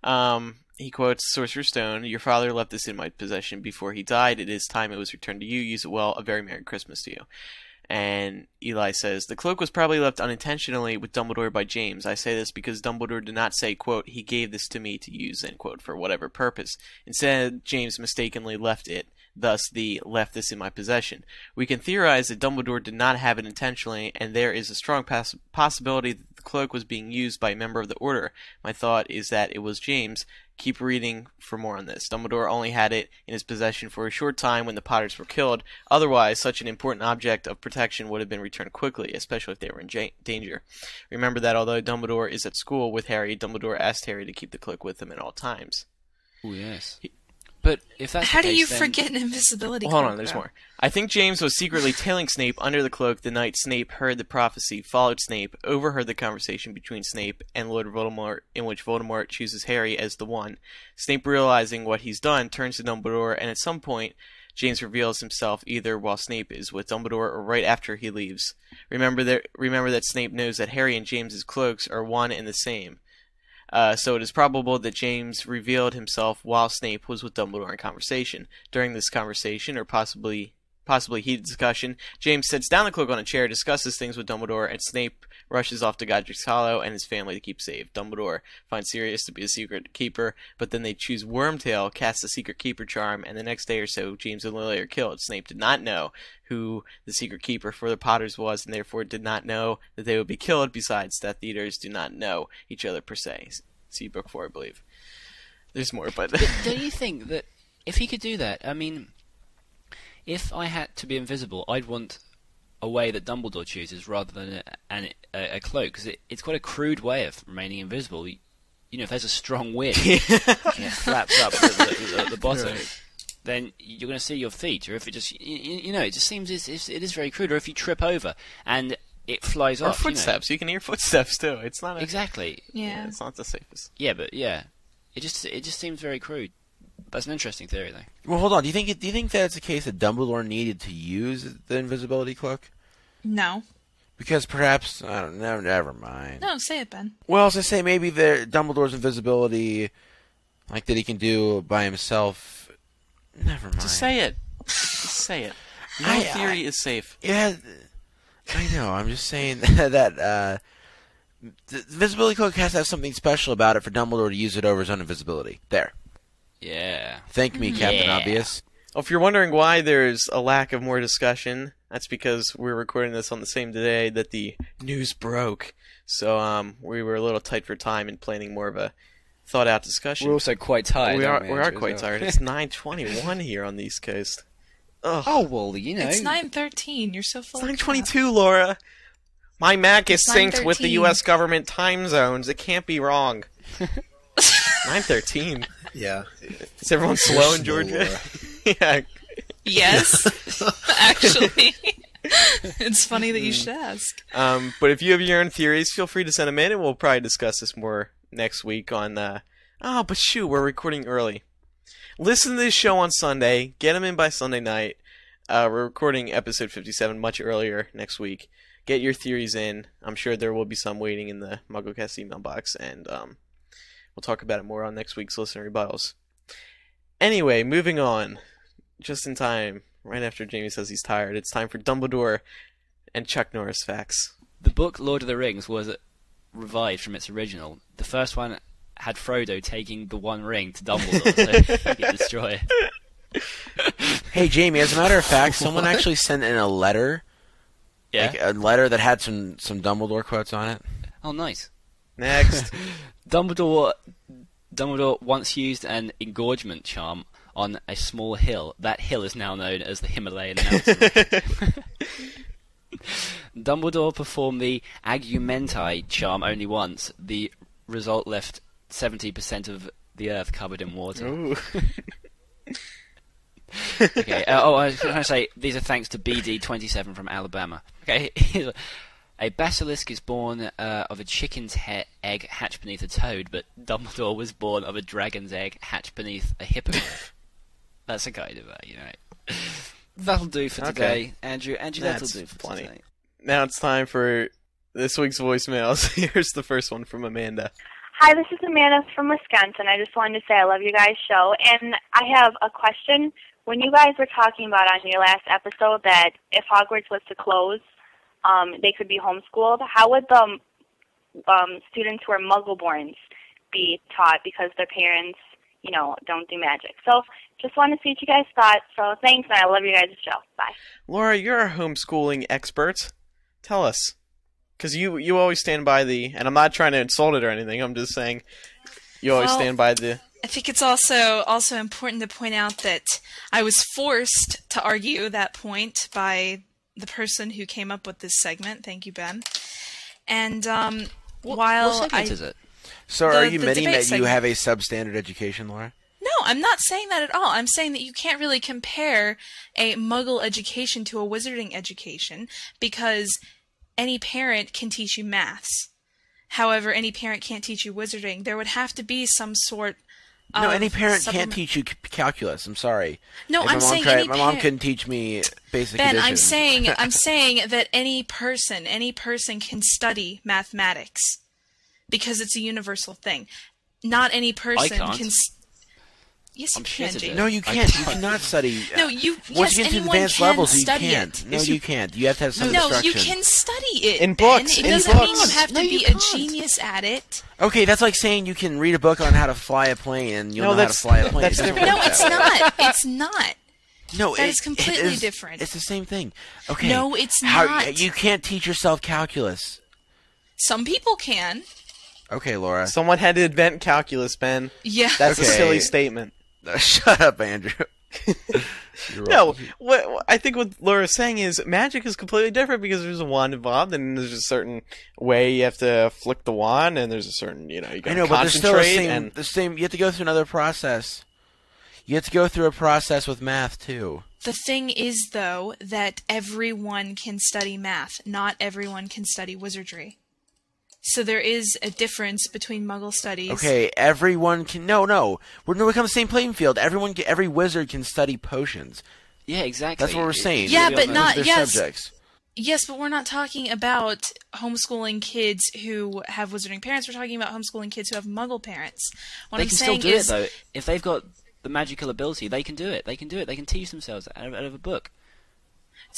Um, he quotes Sorcerer's Stone. Your father left this in my possession before he died. It is time it was returned to you. Use it well. A very Merry Christmas to you. And Eli says, the cloak was probably left unintentionally with Dumbledore by James. I say this because Dumbledore did not say, quote, he gave this to me to use, end quote, for whatever purpose. Instead, James mistakenly left it, thus the left this in my possession. We can theorize that Dumbledore did not have it intentionally, and there is a strong poss possibility that the cloak was being used by a member of the Order. My thought is that it was James. Keep reading for more on this. Dumbledore only had it in his possession for a short time when the Potters were killed. Otherwise, such an important object of protection would have been returned quickly, especially if they were in danger. Remember that although Dumbledore is at school with Harry, Dumbledore asked Harry to keep the cloak with him at all times. Oh, yes. He But if that's How the case, do you then... forget an invisibility well, cloak? Hold on, there's more. I think James was secretly tailing Snape under the cloak the night Snape heard the prophecy, followed Snape, overheard the conversation between Snape and Lord Voldemort, in which Voldemort chooses Harry as the one. Snape, realizing what he's done, turns to Dumbledore, and at some point, James reveals himself either while Snape is with Dumbledore or right after he leaves. Remember that, remember that Snape knows that Harry and James's cloaks are one and the same. Uh, so it is probable that James revealed himself while Snape was with Dumbledore in conversation. During this conversation, or possibly possibly heated discussion, James sets down the cloak on a chair, discusses things with Dumbledore, and Snape rushes off to Godric's Hollow and his family to keep safe. Dumbledore finds Sirius to be a secret keeper, but then they choose Wormtail, casts the secret keeper charm, and the next day or so, James and Lily are killed. Snape did not know who the secret keeper for the Potters was, and therefore did not know that they would be killed. Besides, Death Eaters do not know each other per se. See book four, I believe. There's more, but... but don't you think that if he could do that, I mean... if I had to be invisible, I'd want a way that Dumbledore chooses rather than a, a, a cloak, because it, it's quite a crude way of remaining invisible. You, you know, if there's a strong wind yeah. and it flaps up the, the, the bottom, right. then you're going to see your feet. Or if it just, you, you know, it just seems it's, it's, it is very crude. Or if you trip over and it flies or off. Or footsteps. You know. You can hear footsteps too. It's not a, exactly. Yeah. yeah. It's not the safest. Yeah, but yeah, it just it just seems very crude. That's an interesting theory, though. Well, hold on. Do you think it, do you think that it's a case that Dumbledore needed to use the invisibility cloak? No. Because perhaps I don't know. Never mind. No, say it, Ben. Well, I was gonna say maybe there, Dumbledore's invisibility, like that he can do by himself. Never mind. Just say it. Just say it. No I, theory I, is safe. Yeah, I know. I'm just saying that. Uh, the invisibility cloak has to have something special about it for Dumbledore to use it over his own invisibility. There. Yeah. Thank me, Captain yeah. Obvious. Well, if you're wondering why there's a lack of more discussion, that's because we're recording this on the same day that the news broke. So um, we were a little tight for time and planning more of a thought-out discussion. We're also quite tired. We are, we, we are quite tired. It's nine twenty-one here on the East Coast. Ugh. Oh, well, you know. It's nine thirteen. You're so full of crap. It's nine twenty-two, Laura. My Mac is synced with the U S government time zones. It can't be wrong. nine thirteen. Yeah. Is everyone slow in Georgia? yeah. Yes. Actually. It's funny that you should ask. Um, but if you have your own theories, feel free to send them in, and we'll probably discuss this more next week on... Uh... Oh, but shoot, we're recording early. Listen to this show on Sunday. Get them in by Sunday night. Uh, we're recording episode fifty-seven much earlier next week. Get your theories in. I'm sure there will be some waiting in the MuggleCast email box, and... Um, we'll talk about it more on next week's Listener Rebuttals. Anyway, moving on. Just in time, right after Jamie says he's tired, it's time for Dumbledore and Chuck Norris facts. The book Lord of the Rings was revived from its original. The first one had Frodo taking the one ring to Dumbledore, so he could destroy it. Hey, Jamie, as a matter of fact, someone actually sent in a letter. Yeah? Like a letter that had some, some Dumbledore quotes on it. Oh, nice. Next. Dumbledore Dumbledore once used an engorgement charm on a small hill. That hill is now known as the Himalayan mountain. Dumbledore performed the Agumenti charm only once. The result left seventy percent of the earth covered in water. Okay. Uh, oh, I was going to say, these are thanks to B D twenty-seven from Alabama. Okay. A basilisk is born uh, of a chicken's he egg hatched beneath a toad, but Dumbledore was born of a dragon's egg hatched beneath a hippogriff. That's a kind of, uh, you know. That'll do for today, okay. Andrew. Andrew, That's that'll do for plenty. today. Now it's time for this week's voicemails. Here's the first one from Amanda. Hi, this is Amanda from Wisconsin. I just wanted to say I love you guys' show, and I have a question. When you guys were talking about on your last episode that if Hogwarts was to close, um, they could be homeschooled, how would the um, students who are Muggle-borns be taught because their parents, you know, don't do magic? So just want to see what you guys thought. So thanks, and I love you guys' show. Bye. Laura, you're a homeschooling expert. Tell us. Because you, you always stand by the, and I'm not trying to insult it or anything, I'm just saying you always well, stand by the... I think it's also also important to point out that I was forced to argue that point by the person who came up with this segment. Thank you, Ben. And um, what, while What segment I, is it? So the, are you admitting that segment. you have a substandard education, Laura? No, I'm not saying that at all. I'm saying that you can't really compare a Muggle education to a wizarding education because any parent can teach you maths. However, any parent can't teach you wizarding. There would have to be some sort of... No, any parent can't teach you calculus. I'm sorry. No, I'm saying any parent... My mom couldn't teach me basic addition. Ben, I'm saying, I'm saying that any person, any person can study mathematics because it's a universal thing. Not any person can... Yes, you I'm can, Jamie. No, you can't. You cannot study. No, you. Once yes, you get to advanced levels, you can't. It. No, you can't. You have to have some no, instruction. No, you can study it. In books. It in doesn't books. mean you have to no, be a genius at it. Okay, that's like saying you can read a book on how to fly a plane and you'll no, know how to fly a plane. That's different. No, it's not. It's not. No, that it, is completely it is, different. It's the same thing. Okay. No, it's not. How, you can't teach yourself calculus. Some people can. Okay, Laura. Someone had to invent calculus, Ben. Yeah. That's okay. a silly statement. Shut up, Andrew. No, what I think what Laura's saying is magic is completely different because there's a wand involved, and there's a certain way you have to flick the wand, and there's a certain you know you got to concentrate. But the same, and the same, you have to go through another process. You have to go through a process with math too. The thing is, though, that everyone can study math. Not everyone can study wizardry. So there is a difference between Muggle studies. Okay, everyone can. No, no, we're going to become the same playing field. Everyone, can, every wizard can study potions. Yeah, exactly. That's what we're saying. Yeah, but not yes. subjects. Yes, but we're not talking about homeschooling kids who have wizarding parents. We're talking about homeschooling kids who have Muggle parents. What I'm saying is, they can still do it though. If they've got the magical ability, they can do it. They can do it. They can teach themselves out of, out of a book.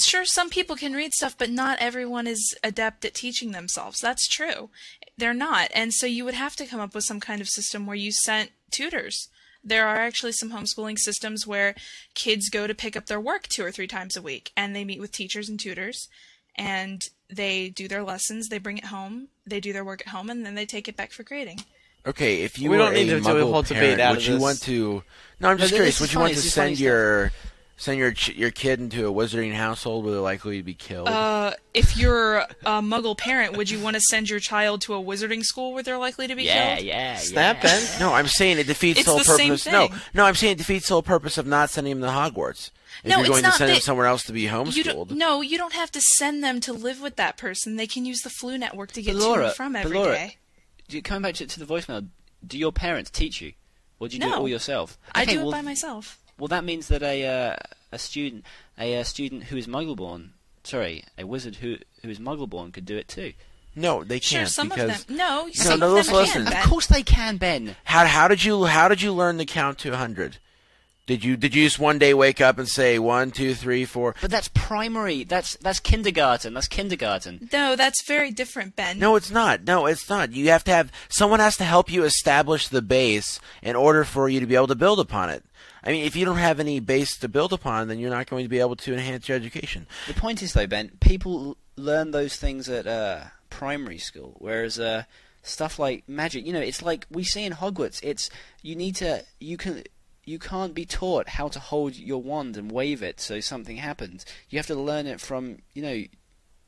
Sure, some people can read stuff, but not everyone is adept at teaching themselves. That's true. They're not. And so you would have to come up with some kind of system where you sent tutors. There are actually some homeschooling systems where kids go to pick up their work two or three times a week, and they meet with teachers and tutors, and they do their lessons, they bring it home, they do their work at home, and then they take it back for grading. Okay, if you we were don't a need to Muggle do a whole debate parent, out would of you this. want to... No, I'm just no, curious. Would you want to send your... Stuff. Send your ch your kid into a wizarding household where they're likely to be killed? Uh, if you're a Muggle parent, would you want to send your child to a wizarding school where they're likely to be yeah, killed? Yeah, yeah, Snap yeah. Snap No, I'm saying it defeats it's the whole the purpose. Same thing. No, no, I'm saying it defeats the whole purpose of not sending them to Hogwarts. If no, you're going to send them somewhere else to be homeschooled. You no, you don't have to send them to live with that person. They can use the flu network to get but Laura, to and from every but Laura, day. You, coming back to, to the voicemail, do your parents teach you? Or do you no, do it all yourself? Okay, I do it well, by myself. Well, that means that a uh, a student a uh, student who is Muggle-born, sorry, a wizard who who is Muggle-born could do it too. No, they can't. Sure, some because, of them. No, no, some no, of them listen. Can, Ben. Of course they can, Ben. How how did you how did you learn to count to a hundred? Did you did you just one day wake up and say one, two, three, four? But that's primary. That's that's kindergarten. That's kindergarten. No, that's very different, Ben. No, it's not. No, it's not. You have to have someone has to help you establish the base in order for you to be able to build upon it. I mean, if you don't have any base to build upon, then you're not going to be able to enhance your education. The point is, though, Ben, people learn those things at uh, primary school, whereas uh, stuff like magic. You know, it's like we see in Hogwarts. It's you need to you can you can't be taught how to hold your wand and wave it so something happens. You have to learn it from you know.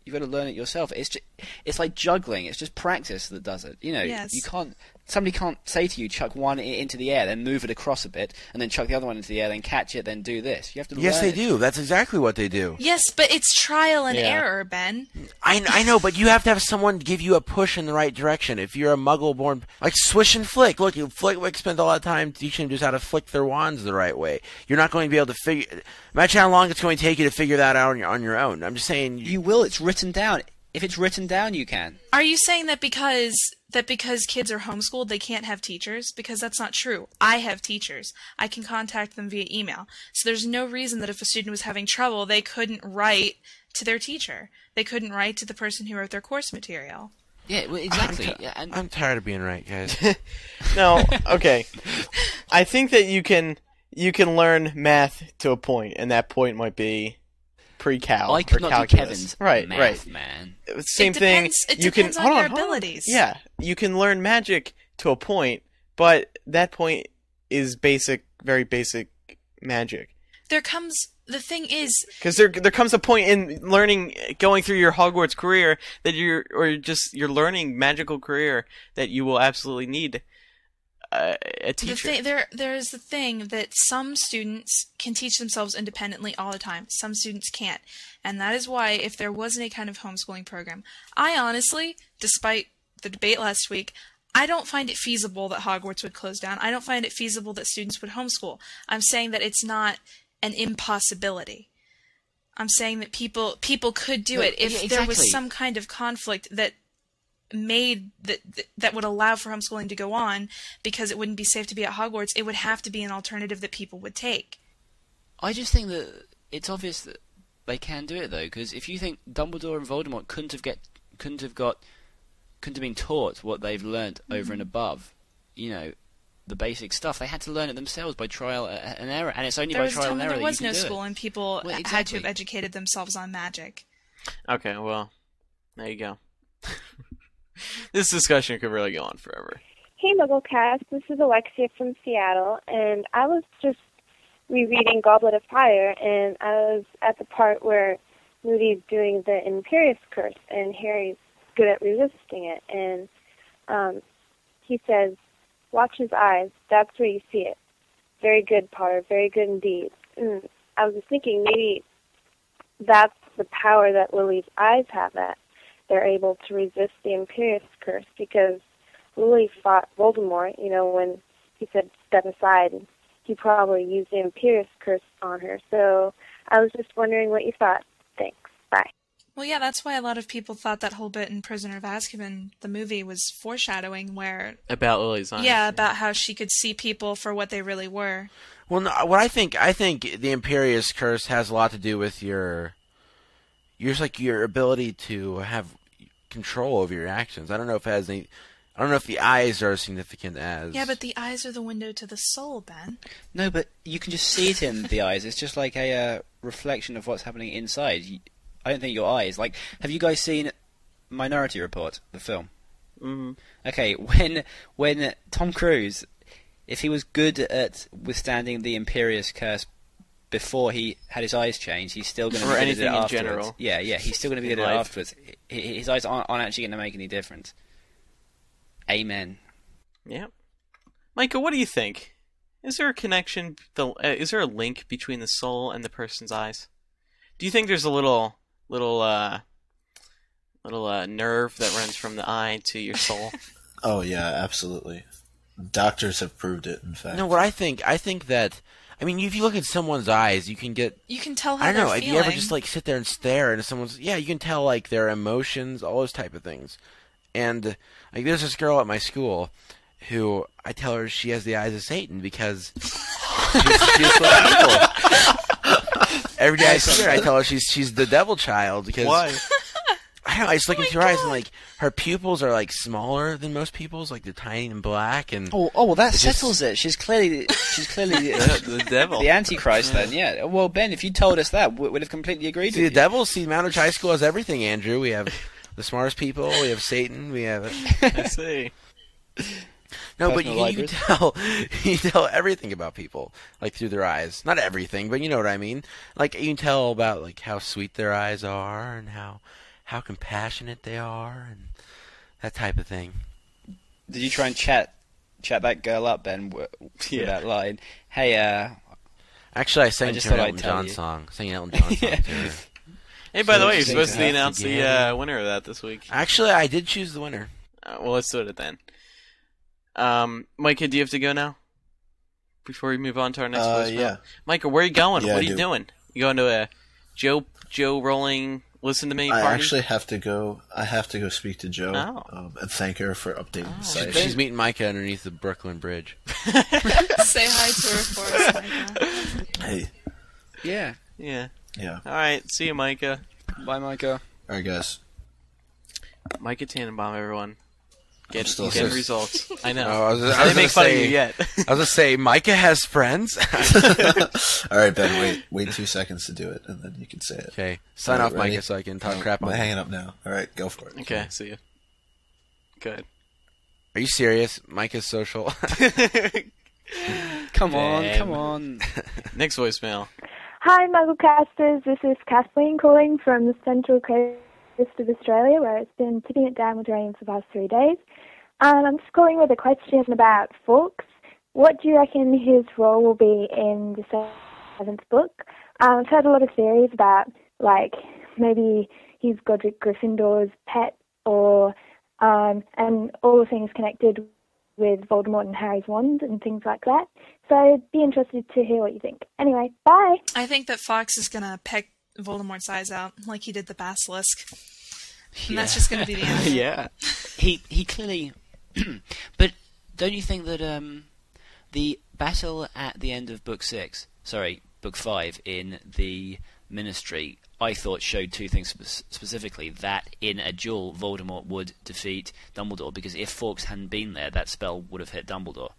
You've got to learn it yourself. It's just, it's like juggling. It's just practice that does it. You know, yes. you can't. Somebody can't say to you, chuck one into the air, then move it across a bit, and then chuck the other one into the air, then catch it, then do this. You have to. Yes, learn they it. do. That's exactly what they do. Yes, but it's trial and yeah. error, Ben. I I know, but you have to have someone give you a push in the right direction. If you're a Muggle-born, like Swish and Flick. Look, you Flick like, spends a lot of time teaching them just how to flick their wands the right way. You're not going to be able to figure. Imagine how long it's going to take you to figure that out on your, on your own. I'm just saying. You, you will. It's written down. If it's written down, you can. Are you saying that because that because kids are homeschooled, they can't have teachers? Because that's not true. I have teachers. I can contact them via email. So there's no reason that if a student was having trouble, they couldn't write to their teacher. They couldn't write to the person who wrote their course material. Yeah, well, exactly. I'm, yeah, I'm... I'm tired of being right, guys. No, okay. I think that you can you can learn math to a point, and that point might be pre-cal or calculus. Right, math, right. Man. Same it depends, thing. It you depends can, on hold on, their abilities. On. Yeah, you can learn magic to a point, but that point is basic, very basic magic. There comes the thing is because there there comes a point in learning, going through your Hogwarts career that you're or just your learning magical career that you will absolutely need Uh, a teacher. The th there, there is the thing that some students can teach themselves independently all the time. Some students can't, and that is why if there wasn't a kind of homeschooling program, I honestly, despite the debate last week, I don't find it feasible that Hogwarts would close down. I don't find it feasible that students would homeschool. I'm saying that it's not an impossibility. I'm saying that people people could do no, it if yeah, exactly. there was some kind of conflict that made that that would allow for homeschooling to go on, because it wouldn't be safe to be at Hogwarts. It would have to be an alternative that people would take. I just think that it's obvious that they can do it though, because if you think Dumbledore and Voldemort couldn't have get couldn't have got couldn't have been taught what they've learned mm-hmm. over and above, you know, the basic stuff. They had to learn it themselmes by trial and error, and it's only there by trial and error. There was that you no can do school, it. and people well, exactly. had to have educated themselves on magic. Okay, well, there you go. This discussion could really go on forever. Hey, MuggleCast. This is Alexia from Seattle, and I was just rereading Goblet of Fire, and I was at the part where Moody's doing the Imperious Curse, and Harry's good at resisting it. And um, he says, watch his eyes. That's where you see it. Very good, Potter. Very good indeed. And I was just thinking maybe that's the power that Lily's eyes have at. They're able to resist the Imperious Curse, because Lily fought Voldemort, you know, when he said step aside, and he probably used the Imperious Curse on her. So I was just wondering what you thought. Thanks. Bye. Well, yeah, that's why a lot of people thought that whole bit in Prisoner of Azkaban, the movie, was foreshadowing where... About Lily's eyes. Yeah, about how she could see people for what they really were. Well, no, what I think, I think the Imperious Curse has a lot to do with your... Your, like, your ability to have... control over your actions. I don't know if it has any. I don't know if the eyes are as significant as. Yeah, but the eyes are the window to the soul, Ben. No, but you can just see it in the eyes. It's just like a uh, reflection of what's happening inside. You, I don't think your eyes. Like, have you guys seen Minority Report, the film? Mm. Okay, when when Tom Cruise, if he was good at withstanding the Imperious Curse before he had his eyes changed, he's still going to be good at it afterwards. In general. Yeah, yeah, he's still going to be good at it afterwards. His eyes aren't, aren't actually going to make any difference. Amen. Yeah. Micah, what do you think? Is there a connection, the, uh, is there a link between the soul and the person's eyes? Do you think there's a little, little, uh, little uh, nerve that runs from the eye to your soul? Oh, yeah, absolutely. Doctors have proved it, in fact. No, what I think, I think that... I mean, if you look at someone's eyes, you can get... You can tell how they're feeling. I don't know, if you ever just, like, sit there and stare into someone's... Yeah, you can tell, like, their emotions, all those type of things. And, like, there's this girl at my school who I tell her she has the eyes of Satan because she's, she's so evil. Every day I see her, I tell her she's she's the devil child because... Why? I don't know, I just look oh into her God. eyes and, like, her pupils are, like, smaller than most people's. Like, they're tiny and black and... Oh, oh well, that settles just... it. She's clearly... She's clearly... the, the devil. The Antichrist, yeah. then, yeah. Well, Ben, if you told us that, we would have completely agreed see, with the you. The devil, see, Mount Ridge High School has everything, Andrew. We have the smartest people. We have Satan. We have. I see. No, but you, you can tell you can tell everything about people, like through their eyes. Not everything, but you know what I mean. Like you can tell about like how sweet their eyes are and how how compassionate they are and that type of thing. Did you try and chat chat that girl up, Ben? Yeah. That line. Hey, uh. Actually, I sang an Elton John song. Sang an Elton John song too. Hey, by the way, you're supposed to announce the uh, winner of that this week. Actually, I did choose the winner. Uh, well, let's do it then. Um, Micah, do you have to go now? Before we move on to our next uh, voicemail? Yeah. Micah, where are you going? Yeah, what are you do. doing? You going to a Joe Joe Rowling listen to me party? I actually have to go. I have to go speak to Joe oh. um, and thank her for updating oh, the site. She's meeting Micah underneath the Brooklyn Bridge. Say hi to her for us, Micah. Hey. Yeah. Yeah. Yeah. All right. See you, Micah. Bye, Micah. All right, guys. Micah Tannenbaum, everyone. Get, still get says... results. I know. Oh, I was, I was they make fun say, of you yet. I was going to say, Micah has friends. All right, Ben, wait. Wait two seconds to do it, and then you can say it. Okay. Sign right, off, ready? Micah, so I can talk I'm, crap on I'm hanging up now. All right, go for it. Okay, see you. Good. Are you serious? Micah's social. come on, Damn. come on. Next voicemail. Hi, MuggleCasters. This is Kathleen calling from the Central Coast of Australia, where it's been tipping it down with rain for the past three days. And I'm just calling with a question about Fawkes. What do you reckon his role will be in the seventh book? Um, I've heard a lot of theories about, like, maybe he's Godric Gryffindor's pet, or um, and all the things connected with Voldemort and Harry's wand and things like that. So I'd be interested to hear what you think. Anyway, bye! I think that Fox is going to peck Voldemort's eyes out like he did the basilisk. And yeah. That's just going to be the end. yeah. He he clearly... but don't you think that um, the battle at the end of Book six, sorry, Book five in the Ministry, I thought showed two things spe specifically, that in a duel Voldemort would defeat Dumbledore, because if Fawkes hadn't been there, that spell would have hit Dumbledore.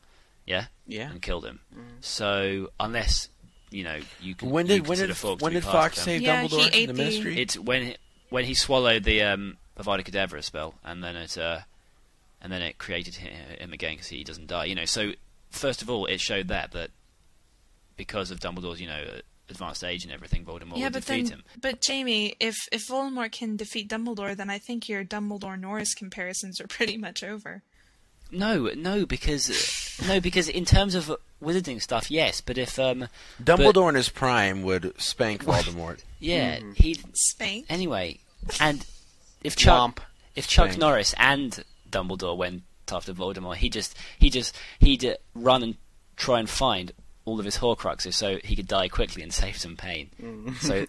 Yeah? Yeah. And killed him. Mm. So, unless, you know, you can when did, you consider when did, Fawkes When did Fawkes save yeah, Dumbledore in the, the Ministry? It's when he, when he swallowed the um, Avada Kedavra spell, and then it uh, and then it created him again because he doesn't die. You know, so, first of all, it showed that, that because of Dumbledore's, you know, advanced age and everything, Voldemort yeah, would but defeat then, him. But Jamie, if if Voldemort can defeat Dumbledore, then I think your Dumbledore-Norris comparisons are pretty much over. No, no, because no, because in terms of wizarding stuff, yes, but if um, Dumbledore but, in his prime would spank Voldemort. Yeah, mm. he'd spank anyway. And if Chuck, Womp. if Chuck spank. Norris and Dumbledore went after Voldemort, he just he just he'd run and try and find all of his Horcruxes so he could die quickly and save some pain. Mm. So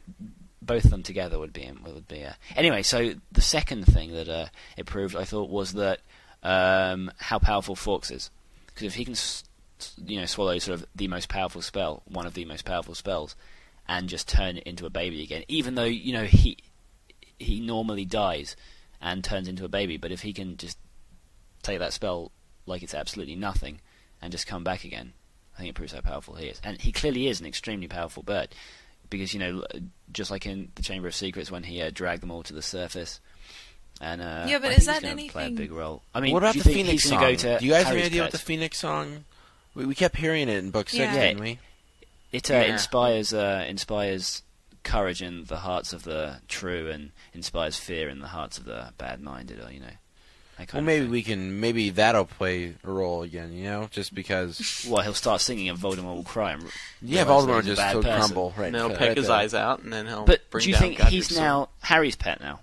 both of them together would be would be uh... anyway. So the second thing that uh, it proved, I thought, was that. Um, how powerful Fawkes is, because if he can, you know, swallow sort of the most powerful spell, one of the most powerful spells, and just turn it into a baby again, even though you know he he normally dies and turns into a baby, but if he can just take that spell like it's absolutely nothing and just come back again, I think it proves how powerful he is. And he clearly is an extremely powerful bird, because you know, just like in the Chamber of Secrets when he uh, dragged them all to the surface. And, uh, yeah, but I is that anything? Play a big role. I mean, what about the Phoenix song? Go to do you guys have any idea what the Phoenix song? We, we kept hearing it in Book Six, yeah. didn't we? It, it uh, yeah. inspires uh, inspires courage in the hearts of the true, and inspires fear in the hearts of the bad-minded. Or you know, that kind well, of maybe thing. we can maybe that'll play a role again. You know, just because. Well, he'll start singing, and Voldemort will cry. And yeah, Voldemort just will crumble. Right, and he'll peck right his there. eyes out, and then he'll. But bring do you down think Godric's he's now Harry's pet now?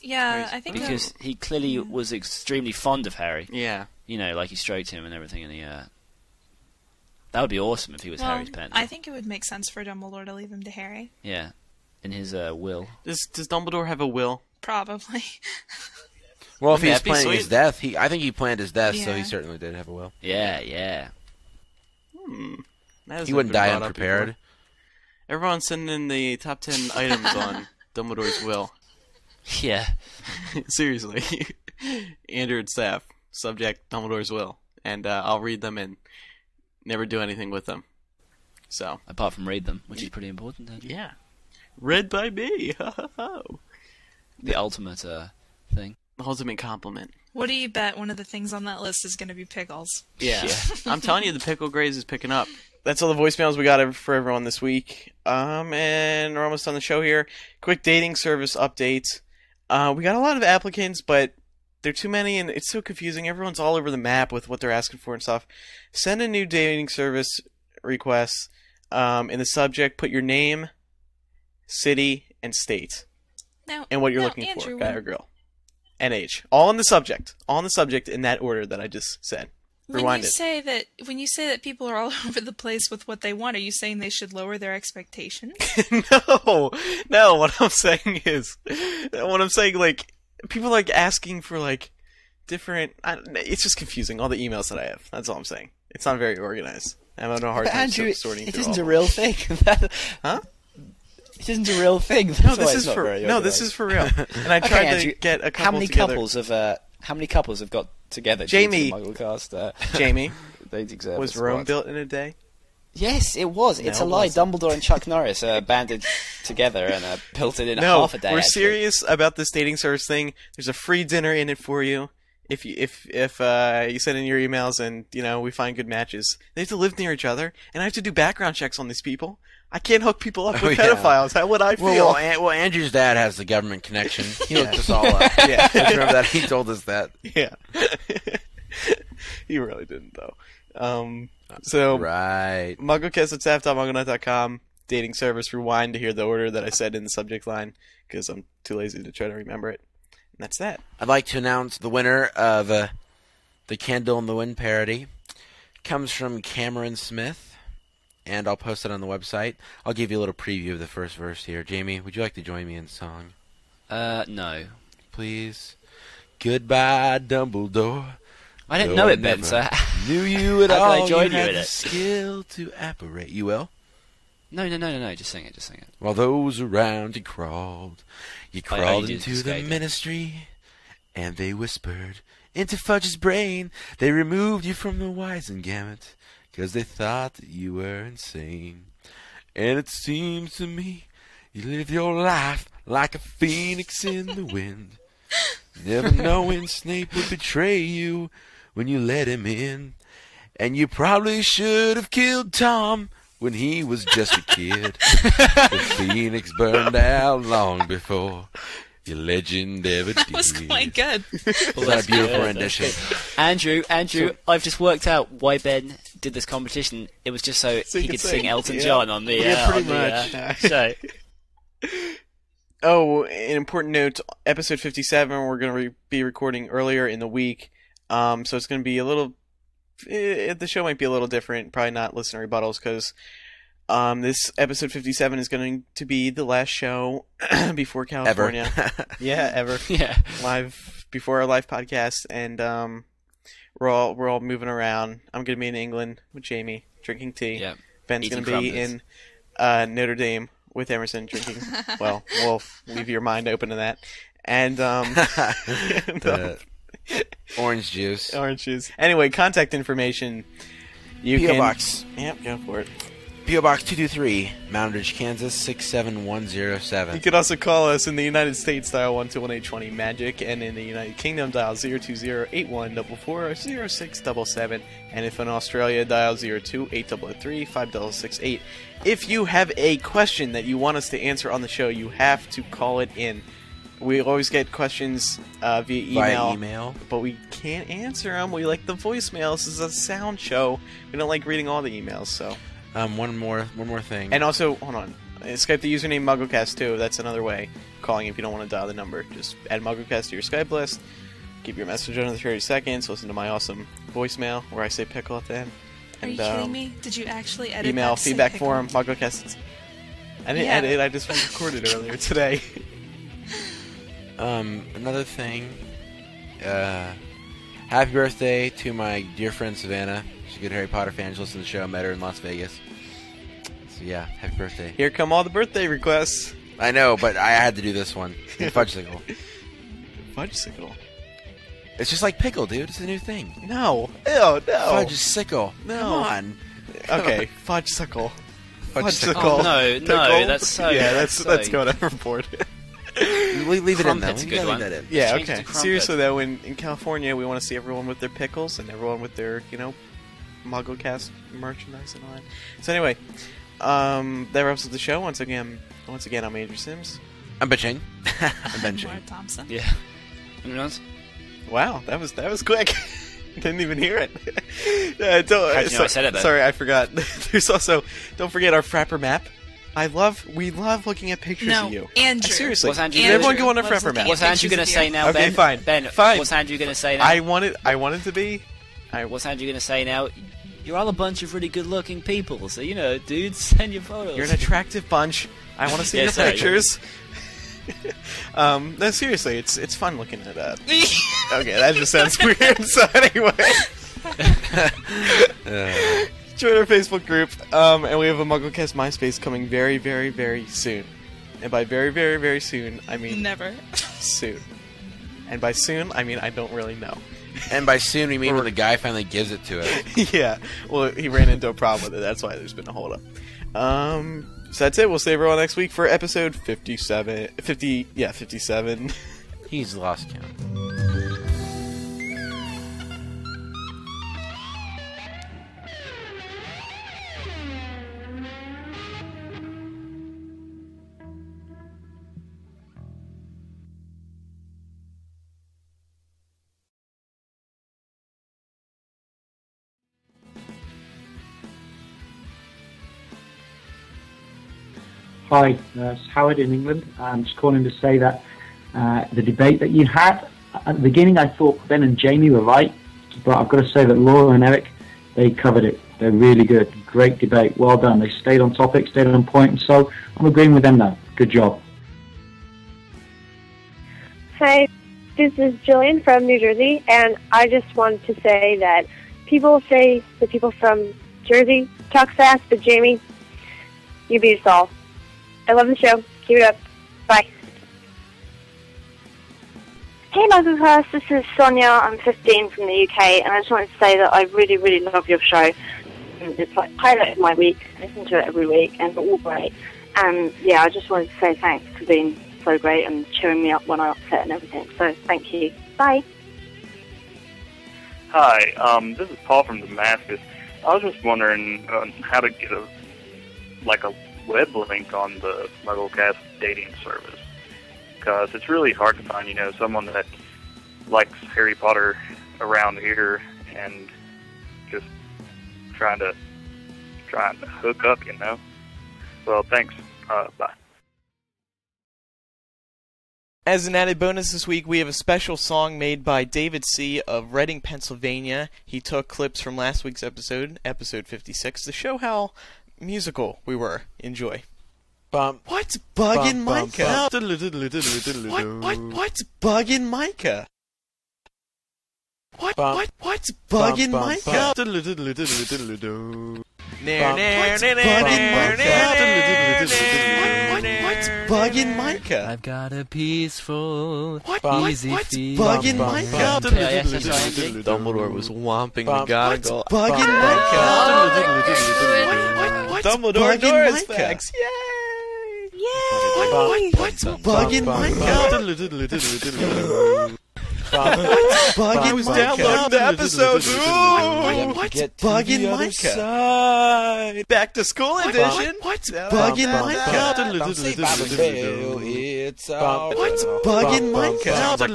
Yeah, I think because he clearly yeah. was extremely fond of Harry. Yeah, you know, like he stroked him and everything, and he. Uh... That would be awesome if he was well, Harry's pet. I think it would make sense for Dumbledore to leave him to Harry. Yeah, in his uh, will. Does Does Dumbledore have a will? Probably. well, Wouldn't if he was planning sweet? his death, he I think he planned his death, yeah. so he certainly did have a will. Yeah, yeah. Hmm. He wouldn't die unprepared. Everyone's sending in the top ten items on Dumbledore's will. Yeah. Seriously. Andrew and Staff. Subject, Dumbledore's will. And uh, I'll read them and never do anything with them. So. Apart from read them, which is pretty important. Then. Yeah. Read by me. Ha ha ha. the ultimate uh, thing. The ultimate compliment. What do you bet one of the things on that list is going to be pickles? Yeah. yeah. I'm telling you, the pickle craze is picking up. That's all the voicemails we got for everyone this week. Um, and we're almost on the show here. Quick dating service updates. Uh, we got a lot of applicants, but there are too many, and it's so confusing. Everyone's all over the map with what they're asking for and stuff. Send a new dating service request. Um, in the subject, put your name, city, and state. No, and what you're no, looking Andrew for, guy or girl. And age. All in the subject. All in the subject in that order that I just said. Rewind when you it. Say that, when you say that people are all over the place with what they want, are you saying they should lower their expectations? no. No, what I'm saying is, what I'm saying, like, people like asking for, like, different, I don't, it's just confusing, all the emails that I have. That's all I'm saying. It's not very organized. I'm having a hard but time Andrew, sorting it through isn't all a real thing. that, huh? It isn't a real thing. That's no, this is for no, this is for real. And I tried okay, Andrew, to get a couple. How many together. couples have uh, how many couples have got together? Jamie, to MuggleCast, uh, Jamie, they deserve. Was Rome built in a day? Yes, it was. No, it's a lie. It Dumbledore and Chuck Norris uh, banded together and uh, built it in no, half a day. We're actually. serious about this dating service thing. There's a free dinner in it for you if you if if uh, you send in your emails and you know we find good matches. They have to live near each other, and I have to do background checks on these people. I can't hook people up with oh, yeah. pedophiles. How would I feel? Well, well, well, Andrew's dad has the government connection. He hooked yeah. us all up. Yeah, I remember that. He told us that. Yeah. He really didn't, though. Um, so, right. MuggleCast at staff dot muggle nut dot com. Dating service. Rewind to hear the order that I said in the subject line because I'm too lazy to try to remember it. And that's that. I'd like to announce the winner of uh, the Candle in the Wind parody. Comes from Cameron Smith. And I'll post it on the website. I'll give you a little preview of the first verse here. Jamie, would you like to join me in song? Uh, no. Please. Goodbye, Dumbledore. I didn't know it, Ben, sir. Knew you at all. How could I join you in it? Skill to apparate. You will? No, no, no, no, no. Just sing it. Just sing it. While those around you crawled, you crawled into the ministry, and they whispered into Fudge's brain. They removed you from the Wizengamot. Because they thought that you were insane. And it seems to me you live your life like a phoenix in the wind. Never knowing Snape would betray you when you let him in. And you probably should have killed Tom when he was just a kid. The phoenix burned out long before your legend ever did. That was quite good. Well, that's a beautiful rendition. Andrew, Andrew, so, I've just worked out why Ben did this competition. It was just so, so he could sing, sing Elton yeah. John on the, yeah, uh, pretty on much. the uh, show. Oh, an important note, episode fifty-seven, we're going to re be recording earlier in the week, um, so it's going to be a little, eh, the show might be a little different, probably not listener rebuttals, because um, this episode fifty-seven is going to be the last show before California. Ever. yeah, ever. Yeah. Live, before our live podcast, and um, We're all we're all moving around. I'm gonna be in England with Jamie drinking tea. Yeah. Ben's Eating gonna be crumpets. in uh, Notre Dame with Emerson drinking. well, we'll leave your mind open to that. And um, and, um orange juice. Orange juice. Anyway, contact information. You P O can, Box. Yep, go for it. P O Box two two three, Mountain Ridge, Kansas six seven one zero seven. You could also call us in the United States, dial one two one eight two zero Magic, and in the United Kingdom, dial zero two zero eight one four four zero six seven seven, and if in Australia, dial zero two eight zero three five six eight. If you have a question that you want us to answer on the show, you have to call it in. We always get questions uh, via email, By email, but we can't answer them. We like the voicemails. This is a sound show. We don't like reading all the emails, so... Um, one more, one more thing. And also, hold on. Skype the username MuggleCast too. That's another way of calling if you don't want to dial the number. Just add MuggleCast to your Skype list. Keep your message under thirty seconds. Listen to my awesome voicemail where I say pickle at the end. And, are you um, kidding me? Did you actually edit? Email feedback form MuggleCast. I didn't yeah. edit. I just recorded earlier today. um, another thing. Uh, happy birthday to my dear friend Savannah. She's a good Harry Potter fan. She listens to the show. Met her in Las Vegas. So, yeah, happy birthday. Here come all the birthday requests. I know, but I had to do this one. Fudgesicle. Fudgesicle? It's just like pickle, dude. It's a new thing. No. Ew, no. Fudgesicle. No. Come on. Okay, fudgesicle. Fudgesicle. Oh, no, pickle. no, that's so... Yeah, that's, so... that's going overboard. leave, leave it in though. Good one. That in. Yeah, Change okay. Seriously though, in, in California, we want to see everyone with their pickles and everyone with their, you know, MuggleCast merchandise and all that. So anyway, um, that wraps up the show. Once again, once again, I'm Andrew Sims. I'm Bichon. I'm Bichon. Laura Thompson. Yeah. Anyone else? Wow, that was that was quick. Didn't even hear it. uh, don't, uh, so, I said it sorry, I forgot. There's also, don't forget our Frapper map. I love, we love looking at pictures no, of you. Andrew. Seriously. Andrew, everyone Andrew, go on a Frapper map. What's Andrew going to say now, okay, Ben? Fine. Ben, fine. What's Andrew going to say now? I want it, I want it to be... I, what's Andrew going to say now? You're all a bunch of really good-looking people, so, you know, dudes, send your photos. You're an attractive bunch. I want to see yeah, your sorry, pictures. um, no, seriously, it's it's fun looking at that. Okay, that just sounds weird. So anyway, join our Facebook group, um, and we have a MuggleCast MySpace coming very, very, very soon. And by very, very, very soon, I mean never soon. And by soon, I mean I don't really know. And by soon, we mean when the guy finally gives it to us. Yeah, well, he ran into a problem with it. That's why there's been a holdup. Um. So that's it. We'll see everyone next week for episode fifty-seven. fifty, yeah, fifty-seven. He's lost count. Hi, uh, it's Howard in England. I'm just calling to say that uh, the debate that you had, at the beginning I thought Ben and Jamie were right, but I've got to say that Laura and Eric, they covered it. They're really good. Great debate. Well done. They stayed on topic, stayed on point, and so I'm agreeing with them now. Good job. Hi, this is Jillian from New Jersey, and I just wanted to say that people say the people from Jersey talk fast, but Jamie, you beat us all. I love the show. Keep it up. Bye. Hey, MuggleCast. This is Sonia. I'm fifteen from the U K, and I just wanted to say that I really, really love your show. It's like highlight of my week. I listen to it every week, and it's all great. And yeah, I just wanted to say thanks for being so great and cheering me up when I'm upset and everything. So thank you. Bye. Hi. Um, this is Paul from Damascus. I was just wondering um, how to get a like a. web link on the MuggleCast dating service, because it's really hard to find, you know, someone that likes Harry Potter around here and just trying to trying to hook up, you know. Well, thanks. Uh, bye. As an added bonus this week, we have a special song made by David C. of Reading, Pennsylvania. He took clips from last week's episode, episode fifty-six, to show how musical we were. Enjoy. Bum, what's bugging Micah? What, what, what's bugging Micah? What, what, what's bugging Micah? What's bugging Micah? I've got a peaceful, what, easy what's bugging Micah? Dumbledore was whomping the goggle. What's bugging Micah? Dumbledore knows facts. Yay! Yay! What, what, what's bugging Micah? What's bugging? I was downloading the episode. Ooh, what's bugging Micah? Back to school edition. What's bugging Micah? What's bugging Micah? What,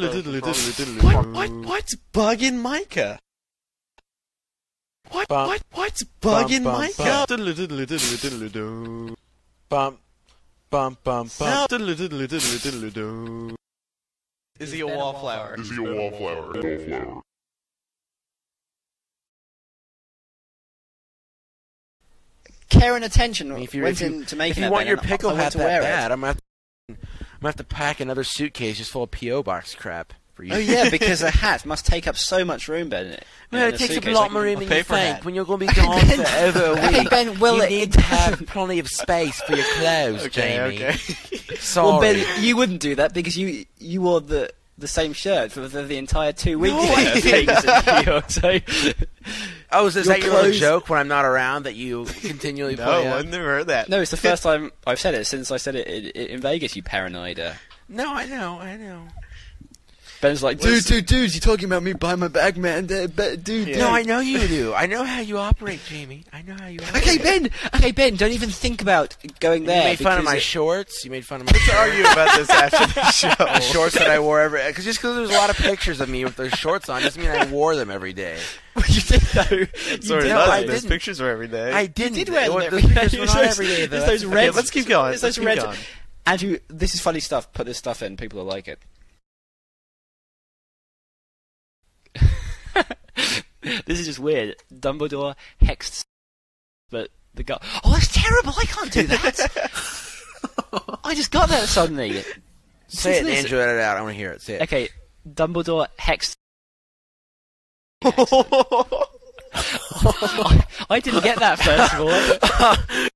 what, what's bugging Micah? What, what, what's bugging Micah? Is he a wallflower? Is he a wallflower? Care and attention if you, went if you, into making if you want your pickle hat to that bad, I'm going to have to pack another suitcase just full of P O Box crap. Oh yeah, because a hat must take up so much room, Ben. It, well, it takes up a lot more room than you think when you're going to be gone for over a week. Hey Ben, well, you it, need to have plenty of space for your clothes, okay, Jamie. Okay. Sorry. Well, Ben, you wouldn't do that because you you wore the the same shirt for the, the entire two weeks. No, I didn't. York, so. Oh, is this your that clothes... your own joke when I'm not around that you continually no, play? No, I've never heard that. No, it's the first time I've said it since I said it in, in Vegas. You paranoid. No, I know, I know. Ben's like, dude, dude, dude, you're talking about me buying my bag, man. Dude, dude. Yeah. No, I know you do. I know how you operate, Jamie. I know how you operate. Okay, Ben. Okay, Ben, don't even think about going there. You made fun of my it... shorts. You made fun of my shorts. Let's argue about this after the show. The shorts that I wore every day. Just because there's a lot of pictures of me with those shorts on doesn't mean I wore them every day. You did, though. You Sorry, did. No, I those didn't. Pictures were every day. I didn't. You did wear them every day. Those pictures were not every day, though. It's those reds. Okay, let's keep going. It's those keep reds. Going. Andrew, this is funny stuff. Put this stuff in. People will like it. This is just weird. Dumbledore hexed, but the guy. Oh, that's terrible! I can't do that. I just got that suddenly. Say it, Andrew. Edit it out. I want to hear it. Say it. Okay, Dumbledore hexed. I, I didn't get that first of all.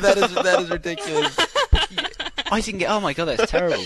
That is that is ridiculous. I didn't get. Oh my god, that's terrible.